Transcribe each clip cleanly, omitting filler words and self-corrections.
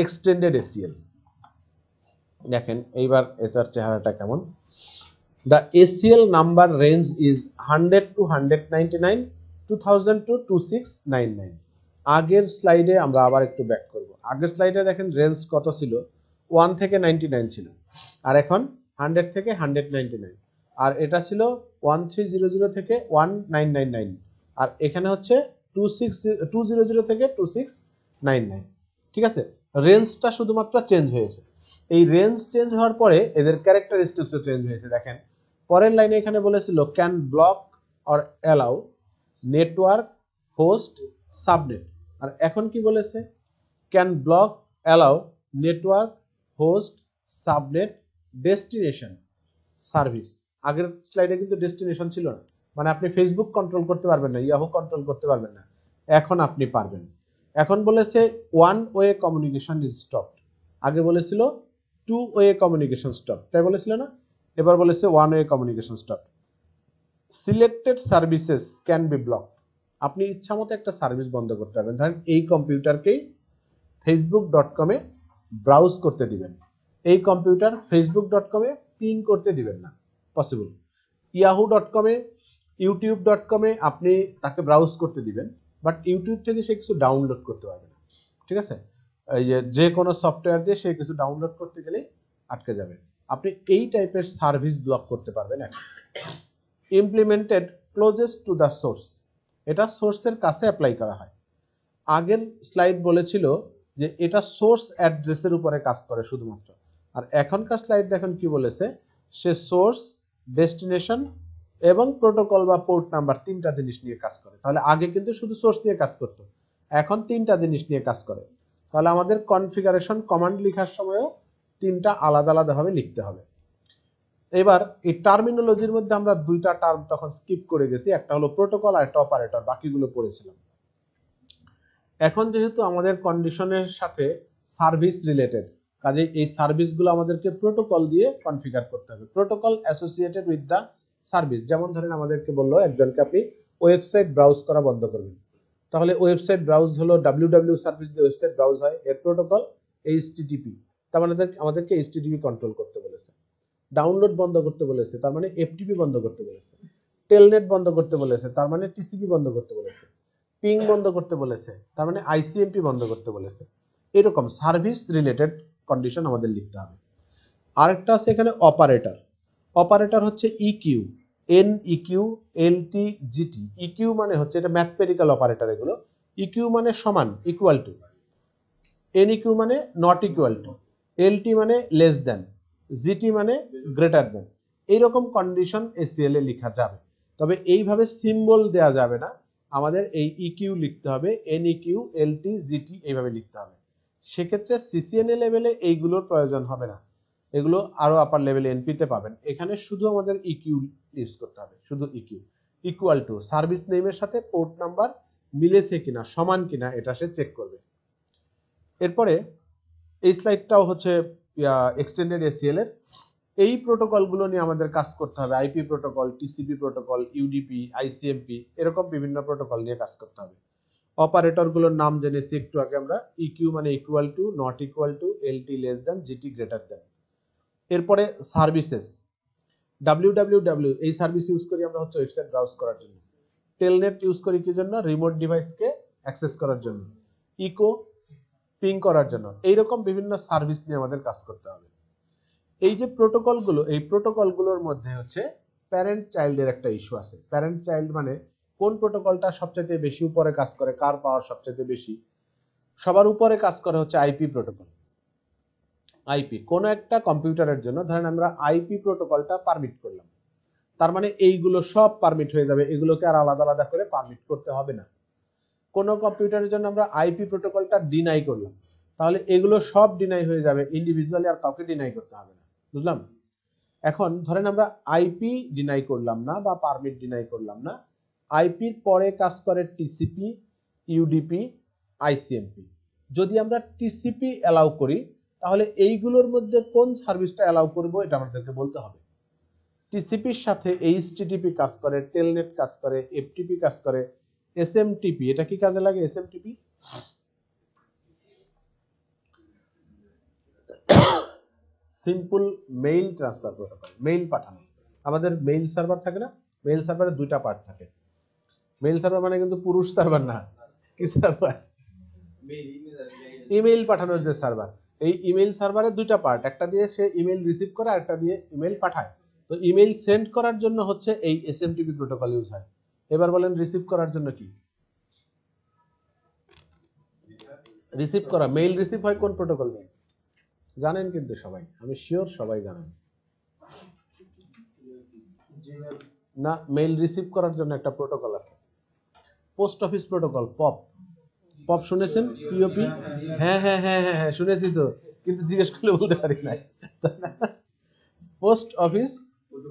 extended ACL. দেখেন এইবার এটার চেহারাটা কেমন। The ACL number range is 100 to 199, 2000 to 2699. আগের স্লাইডে আমরা আবার একটু ব্যাক করব। আগের স্লাইডে দেখেন রেঞ্জ কত ছিল, 1 থেকে 99 ছিল, আর এখন 100 থেকে 199, আর এটা ছিল 1300 থেকে 1999, আর এখানে হচ্ছে 200 থেকে 2699। ঠিক আছে, রেঞ্জটা শুধুমাত্র চেঞ্জ হয়েছে। এই রেঞ্জ চেঞ্জ হওয়ার পরে এদের ক্যারেক্টারিস্টিকসও চেঞ্জ হয়েছে। দেখেন পরের লাইনে এখানে বলেছিল can block or allow network host subnet, আর এখন কি বলেছে, can block allow network host subnet destination service. আগের স্লাইডে কিন্তু ডেস্টিনেশন ছিল না, মানে আপনি ফেসবুক কন্ট্রোল করতে পারবেন না, ইয়াহু কন্ট্রোল করতে পারবেন না, এখন আপনি পারবেন। এখন বলেছে one way communication is stopped, আগে বলেছিল টু ওয়ে কমিউনিকেশন স্টপ, তাই বলেছিল না, এবার বলেছে one way communication stop. Selected services can be block, আপনি ইচ্ছা মতো একটা সার্ভিস বন্ধ করতে পারবেন। ধরেন এই কম্পিউটারকেই facebook.com-এ ব্রাউজ করতে দিবেন, এই কম্পিউটার facebook.com-এ পিন করতে দিবেন না, পসিবল। yahoo.com-এ youtube.com-এ আপনি তাকে ব্রাউজ করতে দিবেন, বাট ইউটিউব থেকে সে কিছু ডাউনলোড করতে পারবে না। ঠিক আছে, এই যে কোনো সফটওয়্যার দিয়ে সে কিছু ডাউনলোড করতে গেলে আটকে যাবে। আপনি এই টাইপের সার্ভিস ব্লক করতে পারবেন। Implemented closest to the source, এটা সোর্সের কাছে অ্যাপ্লাই করা হয়। আগের স্লাইড বলেছিল যে এটা সোর্স অ্যাড্রেসের উপরে কাজ করে শুধুমাত্র, আর এখনকার স্লাইড দেখেন কি বলেছে, সে সোর্স, ডেস্টিনেশন এবং প্রোটোকল বা পোর্ট নাম্বার, তিনটা জিনিস নিয়ে কাজ করে। তাহলে আগে কিন্তু শুধু সোর্স নিয়ে কাজ করতো, এখন তিনটা জিনিস নিয়ে কাজ করে। তাহলে আমাদের কনফিগারেশন কমান্ড লেখার সময়ও তিনটা আলাদা আলাদাভাবে লিখতে হবে। এবার এই টার্মিনোলজির মধ্যে আমরা দুইটা টার্ম তখন স্কিপ করে গেছি, একটা হলো প্রোটোকল আর অপারেটর, বাকিগুলো পড়েছিলাম। এখন যেহেতু আমাদের কন্ডিশনের সাথে সার্ভিস রিলেটেড, কাজেই এই সার্ভিসগুলো আমাদেরকে প্রোটোকল দিয়ে কনফিগার করতে হবে। Protocol associated with the service, যেমন ধরেন আমাদেরকে বললো একজনকে আপনি ওয়েবসাইট ব্রাউজ করা বন্ধ করবেন, তাহলে ওয়েবসাইট ব্রাউজ হলো WWW সার্ভিস দিয়ে ওয়েবসাইট ব্রাউজ হয়, এর প্রোটোকল HTTP, তার মানে আমাদেরকে HTTP কন্ট্রোল করতে বলেছে। ডাউনলোড বন্ধ করতে বলেছে, তার মানে FTP বন্ধ করতে বলেছে। টেলনেট বন্ধ করতে বলেছে, তার মানে TCP বন্ধ করতে বলেছে। পিং বন্ধ করতে বলেছে, তার মানে ICMP বন্ধ করতে বলেছে। এরকম সার্ভিস রিলেটেড কন্ডিশন আমাদের লিখতে হবে। আরেকটা আছে এখানে অপারেটর। অপারেটর হচ্ছে EQ, NEQ, LT, GT। EQ মানে হচ্ছে এটা ম্যাথমেটিক্যাল অপারেটর, এগুলো EQ মানে সমান, ইকুয়াল টু। NEQ মানে নট ইকুয়াল টু। LT মানে লেস দেন। GT মানে গ্রেটার দেন। এইরকম কন্ডিশন ACL এ লেখা যাবে, তবে এইভাবে সিম্বল দেয়া যাবে না, আমাদের এই EQ লিখতে হবে, NEQ, LT, GT এইভাবে লিখতে হবে। সেক্ষেত্রে CCNA লেভেলে এইগুলোর প্রয়োজন হবে না, এগুলো আরো আপার লেভেল NP-তে পাবেন। এখানে শুধু আমাদের EQ ইউজ করতে হবে, শুধু EQ ইকুয়াল টু, সার্ভিস নেমের সাথে পোর্ট নাম্বার মিলেছে কিনা, সমান কিনা, এটা সে চেক করবে। এরপরে এই স্লাইডটাও হচ্ছে এক্সটেন্ডেড ACL এর। এই প্রোটোকলগুলো নিয়ে আমাদের কাজ করতে হবে, IP protocol, TCP protocol, UDP, ICMP, এরকম বিভিন্ন প্রোটোকল নিয়ে কাজ করতে হবে। অপারেটরগুলোর নাম জেনেছি একটু আগে আমরা, EQ মানে equal to, not equal to, LT less than, GT greater than. এরপরে সার্ভিসেস, WWW এই সার্ভিস ইউজ করি আমরা হচ্ছে ওয়েবসাইট ব্রাউজ করার জন্য। টেলনেট ইউজ করি কি জন্য, রিমোট ডিভাইসকে অ্যাক্সেস করার জন্য। ইকো, পিং করার জন্য। এইরকম বিভিন্ন সার্ভিস নিয়ে আমাদের কাজ করতে হবে। এই যে প্রোটোকলগুলো, এই প্রোটোকলগুলোর মধ্যে হচ্ছে প্যারেন্ট চাইল্ডের একটা ইস্যু আছে। প্যারেন্ট চাইল্ড মানে কোন প্রোটোকলটা সবচেয়ে বেশি উপরে কাজ করে, কার পাওয়ার সবচেয়ে বেশি। সবার উপরে কাজ করে হচ্ছে IP প্রোটোকল। IP কোন একটা কম্পিউটারের জন্য ধরেন আমরা IP প্রোটোকলটা পারমিট করলাম, তার মানে এইগুলো সব পারমিট হয়ে যাবে, এগুলোকে আর আলাদা আলাদা করে পারমিট করতে হবে না। কোন কম্পিউটারের জন্য আমরা IP প্রোটোকলটা ডিনাই করলাম, তাহলে এগুলো সব ডিনাই হয়ে যাবে, ইন্ডিভিজুয়ালি আর কাউকে ডিনাই করতে হবে না। বুঝলাম? এখন ধরেন আমরা IP ডিনাই করলাম না বা পারমিট ডিনাই করলাম না, IPর পরে কাজ করে TCP, UDP, ICMP। যদি আমরা TCP অ্যালাউ করি, তাহলে এইগুলোর মধ্যে কোন সার্ভিসটা অ্যালাউ করব এটা আমাদেরকে বলতে হবে। টিসিপির সাথে HTTP কাজ করে, টেলনেট কাজ করে, FTP কাজ করে, SMTP, এটা কি কাজে লাগে SMTP? Simple mail transfer protocol, mail পাঠানো। আমাদের মেইল সার্ভার থাকে না, মেইল সার্ভারে দুইটা পার্ট থাকে। মেইল সার্ভার মানে কিন্তু পুরুষ সার্ভার না, কি সার্ভার, ইমেইল পাঠানোর যে সার্ভার। এই ইমেইল সার্ভারে দুইটা পার্ট, একটা দিয়ে সে ইমেইল রিসিভ করে, একটা দিয়ে ইমেইল পাঠায়। তো ইমেইল সেন্ড করার জন্য হচ্ছে এই এসএমটিপি প্রোটোকল ইউজ হয়। এবার বলেন রিসিভ করার জন্য কি? রিসিভ করা, মেইল রিসিভ হয় কোন প্রোটোকল দিয়ে জানেন? কিন্তু সবাই, আমি শিওর সবাই জানেন না। মেইল রিসিভ করার জন্য একটা প্রোটোকল আছে, post office protocol, pop. Pop শুনেছেন? পিওপি? হ্যাঁ হ্যাঁ হ্যাঁ হ্যাঁ হ্যাঁ শুনেছি তো, কিন্তু জিজ্ঞেস করলে বলতে পারি না। পোস্ট অফিস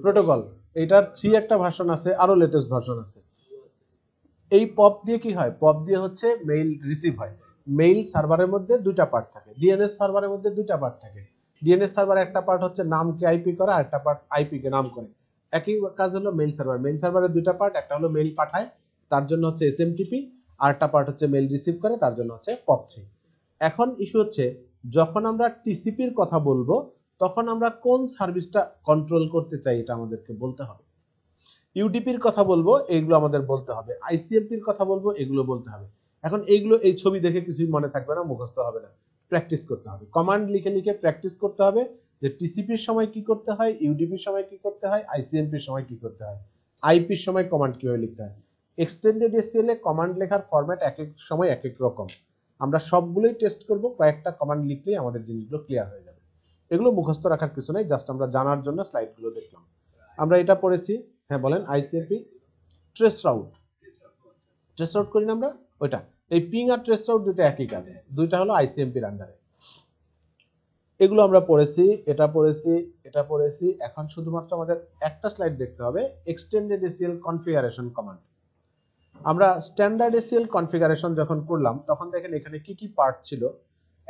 প্রোটোকল, এটার 3 একটা ভার্সন আছে, আরো লেটেস্ট ভার্সন আছে। এই পপ দিয়ে কি হয়? পপ দিয়ে হচ্ছে মেইল রিসিভ হয়। মেইল সার্ভারের মধ্যে দুইটা পার্ট থাকে, ডিএনএস সার্ভারের মধ্যে দুইটা পার্ট থাকে। ডিএনএস সার্ভারে একটা পার্ট হচ্ছে নামকে আইপি করে, আর একটা পার্ট আইপি কে নাম করে। একই কাজ হলো মেইল সার্ভার। মেইল সার্ভারের দুইটা পার্ট, একটা হলো মেইল পাঠায়, তার জন্য হচ্ছে এসএমটিপি, আর একটা পার্ট হচ্ছে মেইল রিসিভ করে, তার জন্য হচ্ছে পপ3। এখন ইস্যু হচ্ছে, যখন আমরা টিসিপির কথা বলবো তখন আমরা কোন সার্ভিসটা কন্ট্রোল করতে চাই এটা আমাদেরকে বলতে হবে। ইউডিপির কথা বলবো, এগুলো আমাদের বলতে হবে। আইসিএমপির কথা বলবো, এগুলো বলতে হবে। এখন এইগুলো, এই ছবি দেখে কিছুই মনে থাকবে না, মুখস্থ হবে না, প্র্যাকটিস করতে হবে। কমান্ড লিখে লিখে প্র্যাকটিস করতে হবে যে টিসিপির সময় কি করতে হয়, ইউডিপির সময় কি করতে হয়, আইসিএমপির সময় কি করতে হয়, আইপির সময় কমান্ড কিভাবে লিখতে হয়। এক্সটেন্ডেড এসিএল এ কমান্ড লেখার ফরম্যাট এক এক সময় এক এক রকম। আমরা সবগুলোই টেস্ট করব, কয়েকটা কমান্ড লিখলেই আমাদের জিনিসগুলো ক্লিয়ার হয়ে যাবে। এগুলো মুখস্থ রাখার কিছু নাই, জাস্ট আমরা জানার জন্য স্লাইডগুলো দেখলাম। আমরা এটা পড়েছি। হ্যাঁ বলেন, ICMP trace route, trace route করি না আমরা ওইটা। এই পিং আর ট্রেস রাউট দুটো একই কাজ, দুইটা হলো আইসিএমপির আন্ডারে। এগুলো আমরা পড়েছি, এটা পড়েছি, এটা পড়েছি। এখন শুধুমাত্র আমাদের একটা স্লাইড দেখতে হবে, এক্সটেন্ডেড এসিএল কনফিগারেশন কমান্ড। আমরা স্ট্যান্ডার্ড এসিএল কনফিগারেশন যখন করলাম তখন দেখেন এখানে কি কি পার্ট ছিল।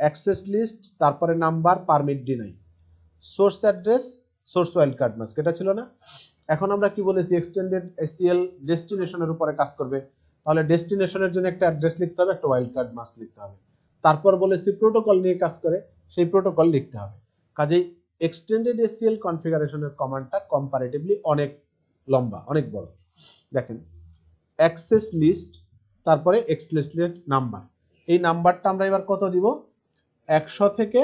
অ্যাক্সেস লিস্ট, তারপরে number, permit deny, source address, source wild card mask, এটা ছিল না। এখন আমরা কি বলেছি? এক্সটেন্ডেড এসিএল ডেস্টিনেশনের উপরে কাজ করবে, তাহলে ডেস্টিনেশনের জন্য একটা অ্যাড্রেস লিখতে হবে, একটা ওয়াইল্ড কার্ড মাস্ক লিখতে হবে। তারপর বলেছি প্রোটোকল নিয়ে কাজ করে, সেই প্রোটোকল লিখতে হবে। কাজেই এক্সটেন্ডেড এসিএল কনফিগারেশনের কমান্ডটা কম্পারেটিভলি অনেক লম্বা, অনেক বড়। দেখেন অ্যাক্সেস লিস্ট, তারপরে অ্যাক্সেস লিস্ট নাম্বার। এই নাম্বারটা আমরা এবার কত দিব? 100 থেকে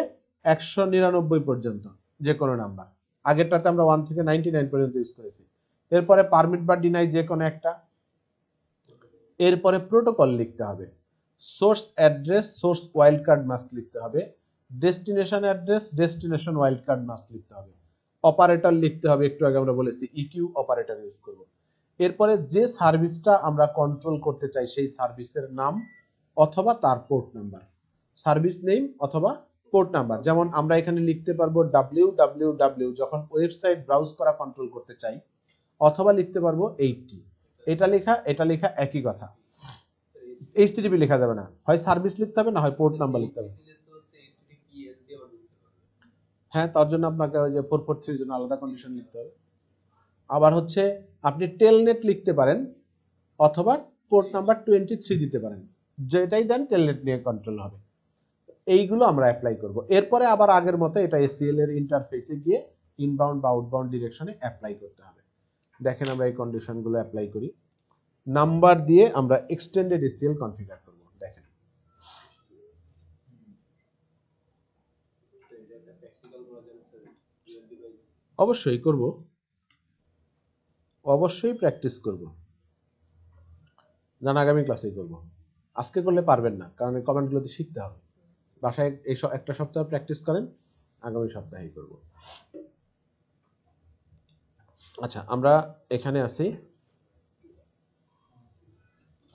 199 পর্যন্ত, যে কোনো নাম্বার। আগেরটাতে আমরা 1 থেকে 99 পর্যন্ত ইউজ করেছি। এরপরে পারমিট বা ডিনাই, যে কোনো একটা। এরপরে প্রোটোকল লিখতে হবে, source address, source wild card mask লিখতে হবে, destination address, destination wild card mask লিখতে হবে, অপারেটর লিখতে হবে। একটু আগে আমরা বলেছি ইকিউ অপারেটর ইউজ করব। এরপরে যে সার্ভিসটা আমরা কন্ট্রোল করতে চাই সেই সার্ভিসের নাম অথবা তার পোর্ট নাম্বার, সার্ভিস নেম অথবা পোর্ট নাম্বার। যেমন আমরা এখানে লিখতে পারবো WWW যখন ওয়েবসাইট ব্রাউজ করা কন্ট্রোল করতে চাই, অথবা লিখতে পারবো 80। এটা লেখা একই কথা। HTTP লেখা যাবে না, হয় সার্ভিস লিখতে হবে, না হয় পোর্ট নাম্বার লিখতে হবে। হ্যাঁ, তার জন্য আপনাকে ওই যে 443 জন্য আলাদা কন্ডিশন লিখতে হবে। আবার হচ্ছে আপনি টেলনেট লিখতে পারেন, অথবা পোর্ট নাম্বার 23 দিতে পারেন। যেটাই দেন টেলনেট নিয়ে কন্ট্রোল হবে। এইগুলো আমরা অ্যাপ্লাই করব। এরপরে আবার আগের মতো এটা এসিএল এর ইন্টারফেসে গিয়ে ইনবাউন্ড বা আউটবাউন্ড ডিরেকশনে অ্যাপ্লাই করতে হবে। দেখেন আমরা এই কন্ডিশনগুলো অ্যাপ্লাই করি, নাম্বার দিয়ে আমরা এক্সটেন্ডেড এসিএল কনফিগার করব। দেখেন অবশ্যই করব, অবশ্যই প্র্যাকটিস করব, না আগামী ক্লাসেই করব। আজকে করলে পারবেন না, কারণ এই কমান্ডগুলোতে শিখতে হবে। বাসায় এই একটা সপ্তাহ প্র্যাকটিস করেন, আগামী সপ্তাহেই করব। আচ্ছা, আমরা এখানে আছি,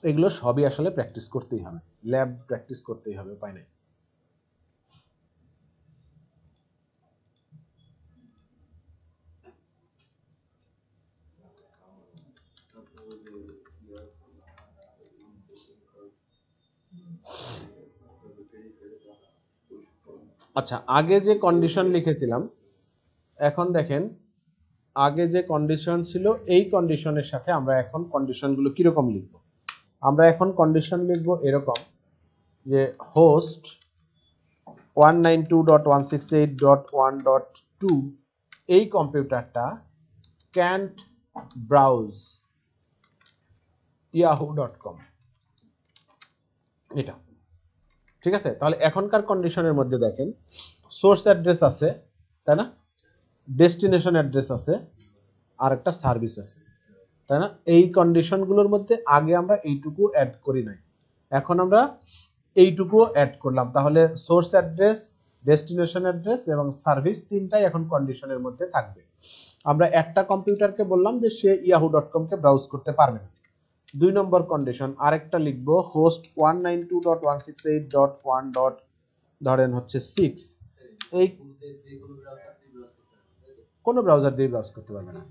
এগুলো সবই আসলে প্র্যাকটিস করতেই হবে, ল্যাব প্র্যাকটিস করতেই হবে, উপায় নেই। আচ্ছা, আগে যে কন্ডিশন লিখেছিলাম, এখন দেখেন আগে যে কন্ডিশন ছিল এই কন্ডিশনের সাথে আমরা এখন কন্ডিশনগুলো কিরকম লিখব। আমরা এখন কন্ডিশন লিখব এরকম যে হোস্ট 192.168.1.2 টু এই কম্পিউটারটা can't browse yahoo.com এটা ঠিক আছে। তাহলে এখনকার কন্ডিশনের মধ্যে দেখেন সোর্স অ্যাড্রেস আছে তাই না, ডেস্টিনেশন অ্যাড্রেস আছে, আর একটা সার্ভিস আছে তাই না। এই কন্ডিশনগুলোর মধ্যে আগে আমরা এইটুকু অ্যাড করি নাই, এখন আমরা এইটুকু অ্যাড করলাম। তাহলে সোর্স অ্যাড্রেস, ডেস্টিনেশন অ্যাড্রেস এবং সার্ভিস তিনটাই এখন কন্ডিশনের মধ্যে থাকবে। আমরা একটা কম্পিউটারকে বললাম যে সে yahoo.comকে ব্রাউজ করতে পারবে না, দুই নম্বর কন্ডিশন। আরেকটা লিখব হোস্ট 192.168.1. ধরেন হচ্ছে 6, এই কোন ব্রাউজার দিয়ে ব্রাউজ করতে পারবে না।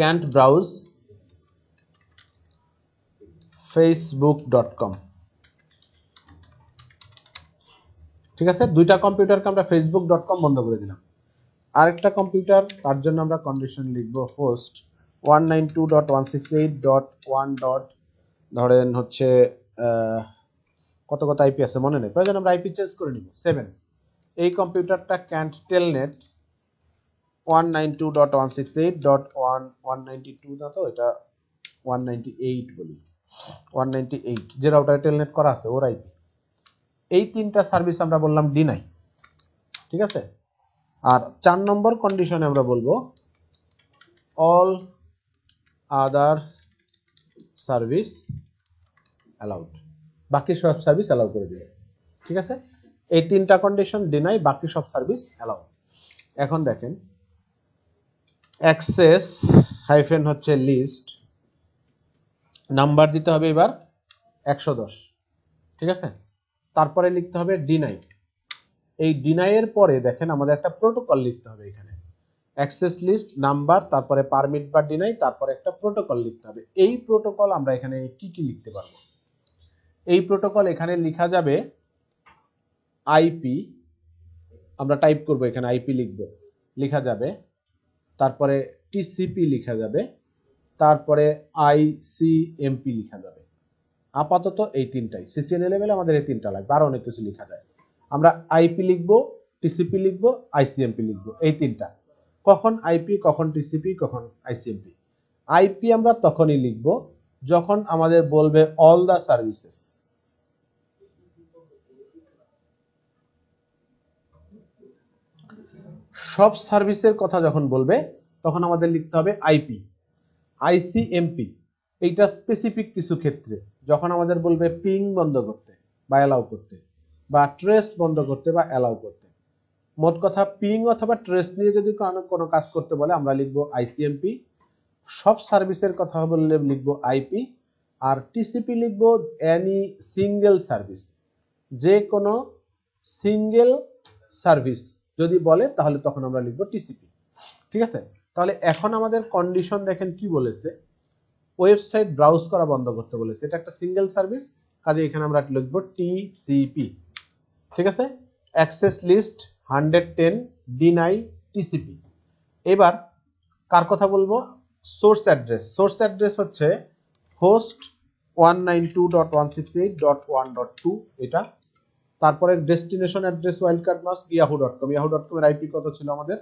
can't browse facebook.com ঠিক আছে। দুইটা কম্পিউটারকে আমরা facebook.com বন্ধ করে দিলাম। আরেকটা কম্পিউটার, তার জন্য আমরা কন্ডিশন লিখব হোস্ট 192.168.1. ধরেন হচ্ছে কত আইপি আছে মনে নেই, প্রয়োজন আমরা আইপি চেঞ্জ করে নিব 7। এই কম্পিউটারটা can't telnet 192.168.192 না, তো এটা 198 বলি, 198 যে রাউটারে টেলনেট করা আছে ওর আইপি। এই তিনটা সার্ভিস আমরা বললাম ডিনাই ঠিক আছে। আর 4 নম্বর কন্ডিশনে আমরা বলবো অল আদার সার্ভিস অ্যালাউড, বাকি সব সার্ভিস অ্যালাউ করে দিবে ঠিক আছে। এই তিনটা কন্ডিশন ডিনাই, বাকি সব সার্ভিস অ্যালাউ। এখন দেখেন অ্যাক্সেস হাইফেন হচ্ছে লিস্ট, নাম্বার দিতে হবে এবার 110 ঠিক আছে। তারপরে লিখতে হবে ডিনাই। এই ডিনাইয়ের পরে দেখেন আমাদের একটা প্রোটোকল লিখতে হবে, এখানে অ্যাক্সেস লিস্ট, নাম্বার, তারপরে পারমিট বা ডিনাই, তারপরে একটা প্রোটোকল লিখতে হবে। এই প্রোটোকল আমরা এখানে কি কি লিখতে পারবো? এই প্রোটোকল এখানে লেখা যাবে আইপি, আমরা টাইপ করব এখানে আইপি লিখব, লেখা যাবে তারপরে টিসিপি লেখা যাবে, তারপরে আইসিএমপি লেখা যাবে। আপাতত এই তিনটাই, সিসিএনএ লেভেলে আমাদের এই তিনটা লাগবে, আরো অনেক কিছু লেখা যায়। আমরা আইপি লিখব, টিসিপি লিখব, আইসিএমপি লিখব, এই তিনটা। কখন আইপি, কখন টিসিপি, কখন আইসিএমপি? আইপি আমরা তখনই লিখব যখন আমাদের বলবে অল দ্য সার্ভিসেস, সব সার্ভিসের কথা যখন বলবে তখন আমাদের লিখতে হবে আইপি। আইসিএমপি এইটা স্পেসিফিক কিছু ক্ষেত্রে, যখন আমাদের বলবে পিং বন্ধ করতে বা অ্যালাউ করতে, বা ট্রেস বন্ধ করতে বা অ্যালাউ করতে। মোট কথা পিং অথবা ট্রেস নিয়ে যদি কোনো কাজ করতে বলে আমরা লিখব আইসিএমপি, সব সার্ভিসের কথা বললে লিখব আইপি, আর টিসিপি লিখব এনি সিঙ্গেল সার্ভিস, যে কোনো সিঙ্গেল সার্ভিস যদি বলে তাহলে তখন আমরা লিখব টিসিপি ঠিক আছে। তাহলে এখন আমাদের কন্ডিশন দেখেন কি বলেছে, ওয়েবসাইট ব্রাউজ করা বন্ধ করতে বলেছে, এটা একটা সিঙ্গেল সার্ভিস, কাজে এখানে আমরা লিখব টিসিপি ঠিক আছে। Access list 110, deny, TCP. এবার কার কথা বলবো? Source address. সোর্স অ্যাড্রেস হচ্ছে হোস্ট 192.168.1.2 এটা, তারপরে destination address wildcard mask yahoo.com। yahoo.com এর আইপি কত ছিল আমাদের?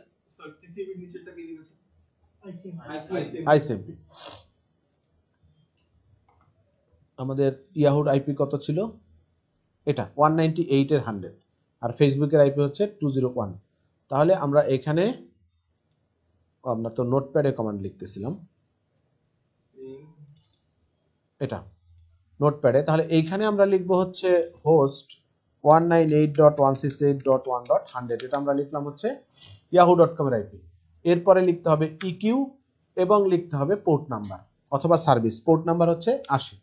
ICMP। আমাদের ইয়াহুর আইপি কত ছিল? এটা 198/100, আর ফেসবুকের আইপি হচ্ছে 201। তাহলে আমরা এখানে আমরা তো নোটপ্যাডে কমান্ড লিখতেছিলাম এটা নোটপ্যাডে, তাহলে এইখানে আমরা লিখব হচ্ছে হোস্ট 198.168.1.100, এটা আমরা লিখলাম হচ্ছে yahoo.com এর আইপি। এরপরে লিখতে হবে ইকিউ এবং লিখতে হবে পোর্ট নাম্বার অথবা সার্ভিস, পোর্ট নাম্বার হচ্ছে 80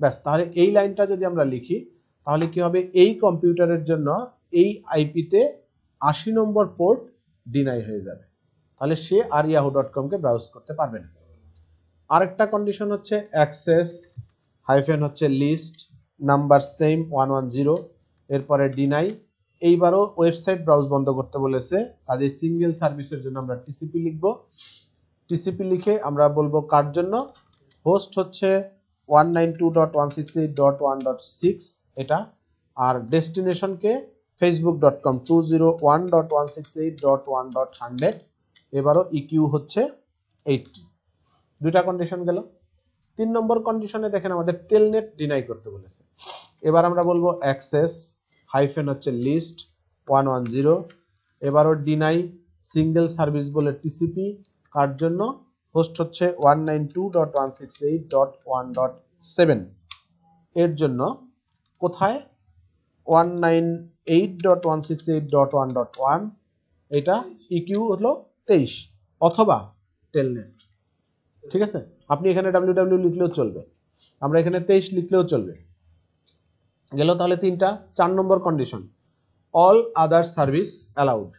ব্যাস। তাহলে এই লাইনটা যদি আমরা লিখি তাহলে কি হবে, এই কম্পিউটারের জন্য এই আইপিতে 80 নম্বর পোর্ট ডিনাই হয়ে যাবে, তাহলে সে আর yahoo.comকে ব্রাউজ করতে পারবে না। আরেকটা কন্ডিশন হচ্ছে অ্যাক্সেস হাইফেন হচ্ছে লিস্ট, নাম্বার সেম 110, এরপরে ডিনাই। এইবারও ওয়েবসাইট ব্রাউজ বন্ধ করতে বলেছে, কাজে সিঙ্গেল সার্ভিসের জন্য আমরা টিসিপি লিখব। টিসিপি লিখে আমরা বলবো কার জন্য, হোস্ট হচ্ছে 192.168.1.6 এটা আর ডেস্টিনেশন কে facebook.com 201.168.1.100 এবারে EQ হচ্ছে 80 দুইটা কন্ডিশন গেল তিন নম্বর কন্ডিশনে দেখেন আমাদের টেলনেট ডিনাই করতে বলেছে এবার আমরা বলবো অ্যাক্সেস হাইফেন হচ্ছে লিস্ট 110 এবারে ডিনাই সিঙ্গেল সার্ভিস বলে টিসিপি কার জন্য হোস্ট হচ্ছে 192.168.1.7 এর জন্য কোথায় 198.168.1.1 এটা EQ হলো 23 অথবা টেলনেট ঠিক আছে আপনি এখানে www লিখলেও চলবে আমরা এখানে 23 লিখলেও চলবে গেল তাহলে তিনটা চার নম্বর condition all other service allowed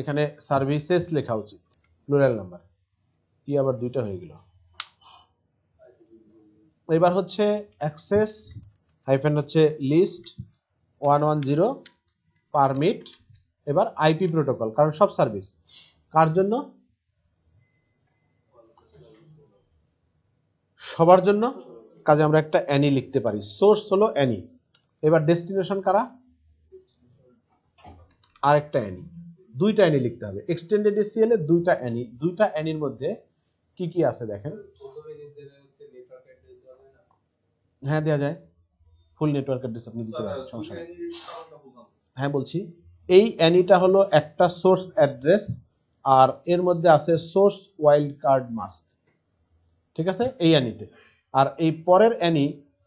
এখানে সার্ভিসেস লেখা উচিত প্লুরাল নাম্বার কি আবার দুইটা হয়ে গেল এবার হচ্ছে অ্যাক্সেস হাইফেন হচ্ছে লিস্ট 110 পারমিট এবার আইপি প্রোটোকল কারণ সব সার্ভিস কার জন্য সবার জন্য কাজে আমরা একটা অ্যানি লিখতে পারি সোর্স হলো অ্যানি এবার ডেস্টিনেশন কারা আরেকটা অ্যানি দুইটা অ্যানি লিখতে হবে এক্সটেন্ডেড এসিএল এ দুইটা অ্যানির মধ্যে কি কি আছে দেখেন হ্যাঁ দেয়া যায় ফুল নেটওয়ার্ক অ্যাড্রেস আপনি দিতে পারেন সমস্যা নেই হ্যাঁ বলছি এই অ্যানিটা হলো একটা সোর্স অ্যাড্রেস আর এর মধ্যে আছে সোর্স ওয়াইল্ড কার্ড মাস্ক ঠিক আছে এই অ্যানিতে আর এই পরের অ্যানি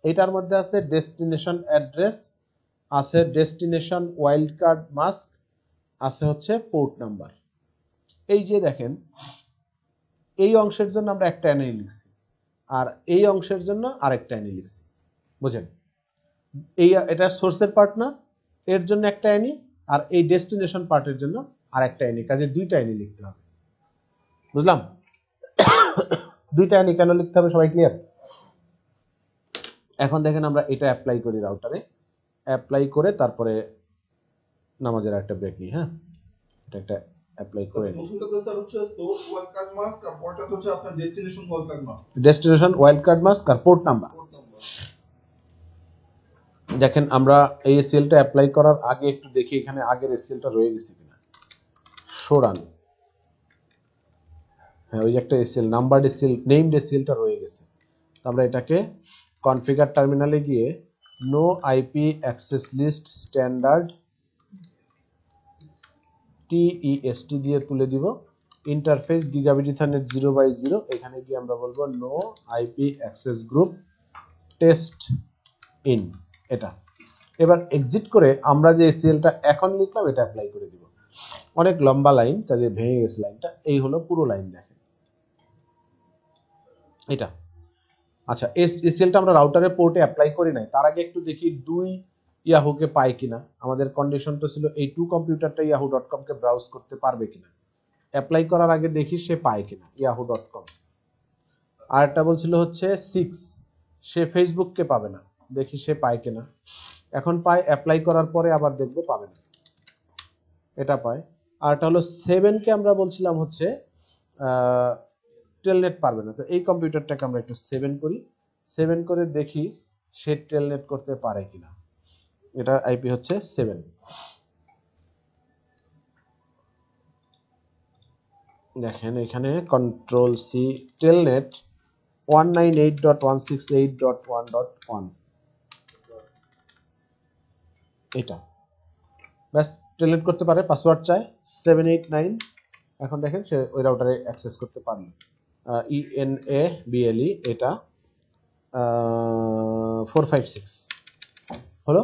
এটার মধ্যে আছে ডেস্টিনেশন অ্যাড্রেস আছে ডেস্টিনেশন ওয়াইল্ড কার্ড মাস্ক আছে হচ্ছে পোর্ট নাম্বার এই যে দেখেন এই অংশের জন্য আমরা একটা অ্যানি লিখছি আর এই অংশের জন্য আরেকটা অ্যানি লিখছি বুঝেন এই এটা সোর্সের পার্ট না এর জন্য একটা অ্যানি আর এই ডেস্টিনেশন পার্টের জন্য আরেকটা অ্যানি কাজে দুইটা অ্যানি লিখতে হবে বুঝলাম দুইটা অ্যানি কেন লিখতে হবে সবাই ক্লিয়ার এখন দেখেন আমরা এটা অ্যাপ্লাই করি রাউটারে অ্যাপ্লাই করে তারপরে নামাজের একটা ব্রেক নি হ্যাঁ এটা একটা অ্যাপ্লাই করে নিই প্রথমটা স্যার হচ্ছে সোর্স ওয়াইল্ড কার্ড মাস্ক আর পোর্টটা হচ্ছে আপনার destination wild card mask destination wild card mask আর পোর্ট নাম্বার দেখেন আমরা এই এসএলটা অ্যাপ্লাই করার আগে একটু দেখি এখানে আগের এসএলটা রয়ে গেছে কিনা শোরান হ্যাঁ ওই যে একটা এসএল নাম্বার এসএল নেমড এসএলটা রয়ে গেছে তো আমরা এটাকে কনফিগার টার্মিনালে গিয়ে no IP access list standard TEST দিয়ে তুলে দিব ইন্টারফেস গিগাবিট ইথারনেট 0/0 এখানে গিয়ে আমরা বলবো no IP access group test in এটা এবার এক্সিট করে আমরা যে এসএলটা এখন লিখলাম এটা অ্যাপ্লাই করে দিব অনেক লম্বা লাইন কাজে ভেঙে গেছে লাইনটা এই হলো পুরো লাইন দেখেন এটা আচ্ছা এসএলটা আমরা রাউটারে পোর্টে অ্যাপ্লাই করি নাই তার আগে একটু দেখি দুই ইয়াহুকে পাই কিনা আমাদের কন্ডিশন তো ছিল এই টু কম্পিউটারটা yahoo.com কে ব্রাউজ করতে পারবে কিনা অ্যাপ্লাই করার আগে দেখি সে পায় কিনা yahoo.com আর একটা বলছিল হচ্ছে 6 সে ফেসবুক কে পাবে না দেখি সে পায় কিনা এখন পায় অ্যাপ্লাই করার পরে আবার দেখবো পাবে না এটা পায় আর এটা হলো 7 কে আমরা বলছিলাম হচ্ছে টেলনেট পারবে না তো এই কম্পিউটারটাকে আমরা একটু 7 করি 7 করে দেখি সে টেলনেট করতে পারে কিনা এটা আইপি হচ্ছে 7 দেখেন এখানে কন্ট্রোল সি টেলনেট 198.168.1.1 এটা বাস টেলনেট করতে পারে পাসওয়ার্ড চাই 789 এখন দেখেন সে ওই রাউটারে অ্যাক্সেস করতে পারল ENABLE এটা 456 হলো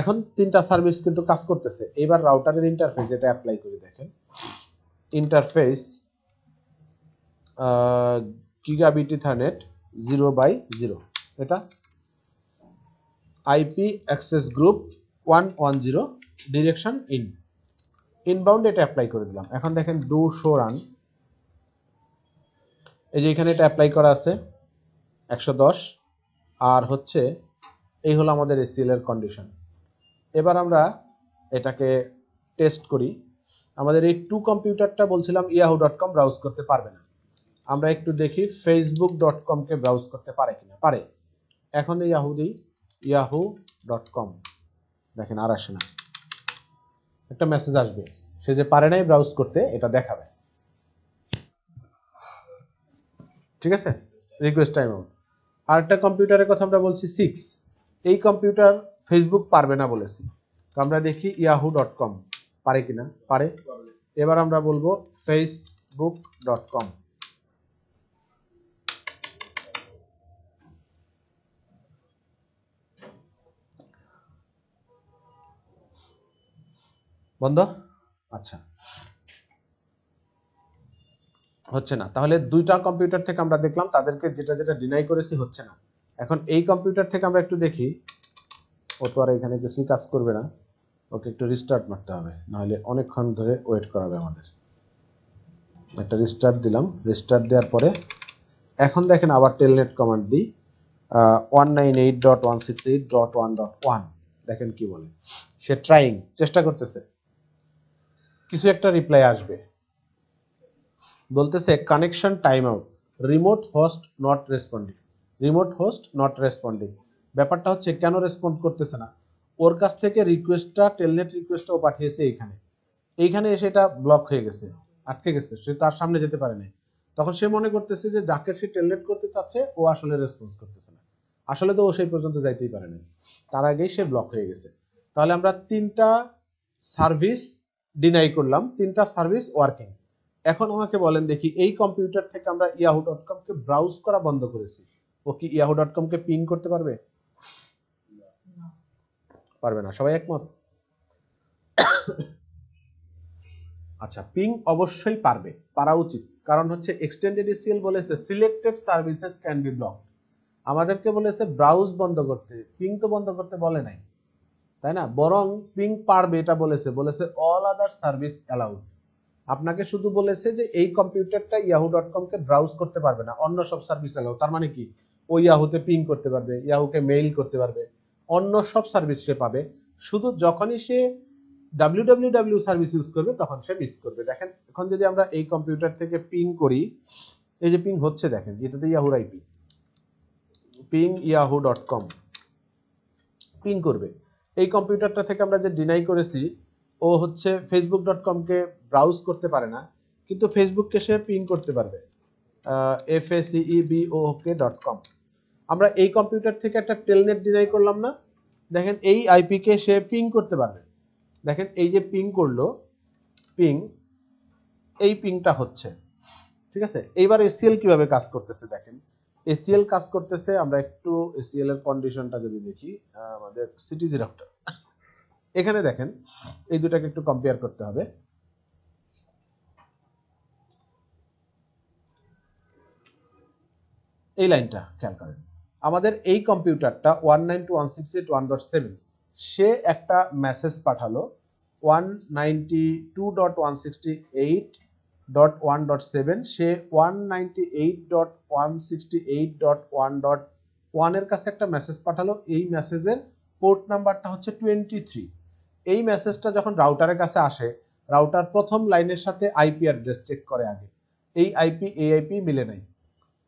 এখন তিনটা সার্ভিস কিন্তু কাজ করতেছে এবার রাউটারের ইন্টারফেস এটা অ্যাপ্লাই করে দেখেন ইন্টারফেস গিগাবিট ইথারনেট 0/0 এটা IP access group 110 direction inbound এটা অ্যাপ্লাই করে দিলাম এখন দেখেন ডু শো রান এই যে এখানে এটা অ্যাপ্লাই করা আছে 110 আর হচ্ছে এই হলো আমাদের এসএল এর কন্ডিশন এবার আমরা এটাকে টেস্ট করি আমাদের এই টু কম্পিউটারটা বলছিলাম yahoo.com ব্রাউজ করতে পারবে না আমরা একটু দেখি facebook.com কে ব্রাউজ করতে পারে কিনা। পারে। এখন ইয়াহু দেই yahoo.com, দেখেন আর আসে না, একটা মেসেজ আসবে সে যে পারে নাই ব্রাউজ করতে, এটা দেখাবে। ঠিক আছে, রিকোয়েস্ট টাইম আউট। আরেকটা কম্পিউটারের কথা আমরা বলছি 6, এই কম্পিউটার ফেসবুক পারবে না বলেছি, তো আমরা দেখি yahoo.com পারে কিনা। পারে। এবার আমরা বলবো facebook.com, বন্ধ। আচ্ছা, হচ্ছে না। তাহলে দুইটা কম্পিউটার থেকে আমরা দেখলাম তাদেরকে যেটা যেটা ডিনাই করেছি হচ্ছে না। এখন এই কম্পিউটার থেকে আমরা একটু দেখি, ও তো আর এখানে কিছুই কাজ করবে না, ওকে একটু রিস্টার্ট মারতে হবে, নাহলে অনেকক্ষণ ধরে ওয়েট করাবে আমাদের। একটা রিস্টার্ট দিলাম, রিস্টার্ট দেওয়ার পরে এখন দেখেন আবার টেলনেট কমান্ড দিই 198.168.1.1, দেখেন কি বলে। সে ট্রাইং, চেষ্টা করতেছে, কিছু একটা রিপ্লাই আসবে, বলতেছে connection time out, remote host not responding, remote host not responding. ব্যাপারটা হচ্ছে কেন রেসপন্ড করতেছে না, ওর কাছ থেকে রিকোয়েস্টটা, টেলনেট রিকোয়েস্টটা ও পাঠিয়েছে এইখানে, এইখানে এসে এটা ব্লক হয়ে গেছে, আটকে গেছে, সে তার সামনে যেতে পারে না। তখন সে মনে করতেছে যে যাকে সে টেলনেট করতে চাচ্ছে ও আসলে রেসপন্স করতেছে না, আসলে তো ও সেই পর্যন্ত যাইতেই পারে না, তার আগেই সে ব্লক হয়ে গেছে। তাহলে আমরা তিনটা সার্ভিস ডিনাই করলাম, তিনটা সার্ভিস ওয়ার্কিং। এখন আমাকে বলেন দেখি, এই কম্পিউটার থেকে আমরা yahoo.com কে ব্রাউজ করা বন্ধ করেছি, ও কি yahoo.com কে পিং করতে পারবে? পারবে না, সবাই একমত? আচ্ছা, পিং অবশ্যই পারবে, পারা উচিত। কারণ হচ্ছে এক্সটেন্ডেড ACL বলেছে selected services can be block, আমাদেরকে বলেছে ব্রাউজ বন্ধ করতে, পিং তো বন্ধ করতে বলে নাই, তাই না? বরং পিং পারবে এটা বলেছে, বলেছে অল আদার সার্ভিস অ্যালাউড। আপনাকে শুধু বলেছে যে এই কম্পিউটারটা yahoo.com কে ব্রাউজ করতে পারবে না, অন্য সব সার্ভিস অ্যালাউড। তার মানে কি, ও ইয়াহুতে পিং করতে পারবে, ইয়াহুকে মেইল করতে পারবে, অন্য সব সার্ভিস সে পাবে, শুধু যখনই সে www সার্ভিস ইউজ করবে তখন সে মিস করবে। দেখেন এখন যদি আমরা এই কম্পিউটার থেকে পিং করি, এই যে পিং হচ্ছে দেখেন, এটাতে ইয়াহুর আইপি পিং yahoo.com পিং করবে। এই কম্পিউটারটা থেকে আমরা যে ডিনাই করেছি, ও হচ্ছে facebook.com কে ব্রাউজ করতে পারে না, কিন্তু ফেসবুককে সে পিং করতে পারবে facebook.com। আমরা এই কম্পিউটার থেকে একটা টেলনেট ডিনাই করলাম না, দেখেন এই আইপি কে সে পিং করতে পারবে। দেখেন এই যে পিং করলো, পিং, এই পিংটা হচ্ছে। ঠিক আছে, এইবার ACL কিভাবে কাজ করতেছে দেখেন, ACL কাজ করতেছে। আমরা একটু ACL এর কন্ডিশনটা যদি দেখি, আমাদের সিটিজি রাউটার এখানে দেখেন, এই দুটাকে একটু কম্পেয়ার করতে হবে। এই লাইনটা খেয়াল করেন, আমাদের এই কম্পিউটারটা 192.168.1.7, সে একটা মেসেজ পাঠালো 192.168.1.7, সে 198.168.1.1 এর কাছে একটা মেসেজ পাঠালো, এই মেসেজের পোর্ট নাম্বারটা হচ্ছে 23। এই মেসেজটা যখন রাউটারের কাছে আসে, রাউটার প্রথম লাইনের সাথে IP অ্যাড্রেস চেক করে আগে, এই IP মিলে নাই,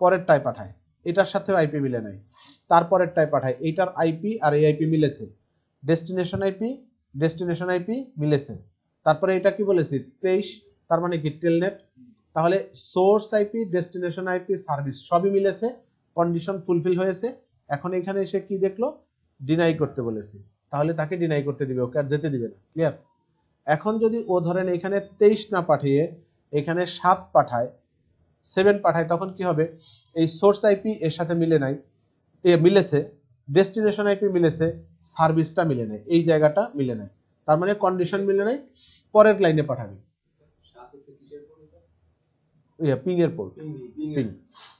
পরেরটায় পাঠায়, এটার সাথেও IP মিলে নাই, তারপরেরটায় পাঠায়, এটার IP আর এই IP মিলেছে, ডেস্টিনেশন IP মিলেছে। তারপরে এটা কি বলেছি 23, তার মানে কি টেলনেট। তাহলে source IP, destination IP, service সবই মিলেছে, কন্ডিশন ফুলফিল হয়েছে। এখন এখানে এসে কি দেখলো, ডিনাই করতে বলেছি, তাহলে তাকে ডিনাই করতে দিবে, ওকে আর যেতে দিবে না। ক্লিয়ার? এখন যদি ও ধরেন এখানে 23 না পাঠিয়ে এখানে 7 পাঠায়, 7 পাঠায়, তখন কি হবে, এই সোর্স আইপি এর সাথে মিলে নাই, এ মিলেছে, ডেস্টিনেশন IP মিলেছে, সার্ভিসটা মিলে নাই, এই জায়গাটা মিলে নাই, তার মানে কন্ডিশন মিলে নাই, পরের লাইনে পাঠাবে। পিং এর পোর্ট,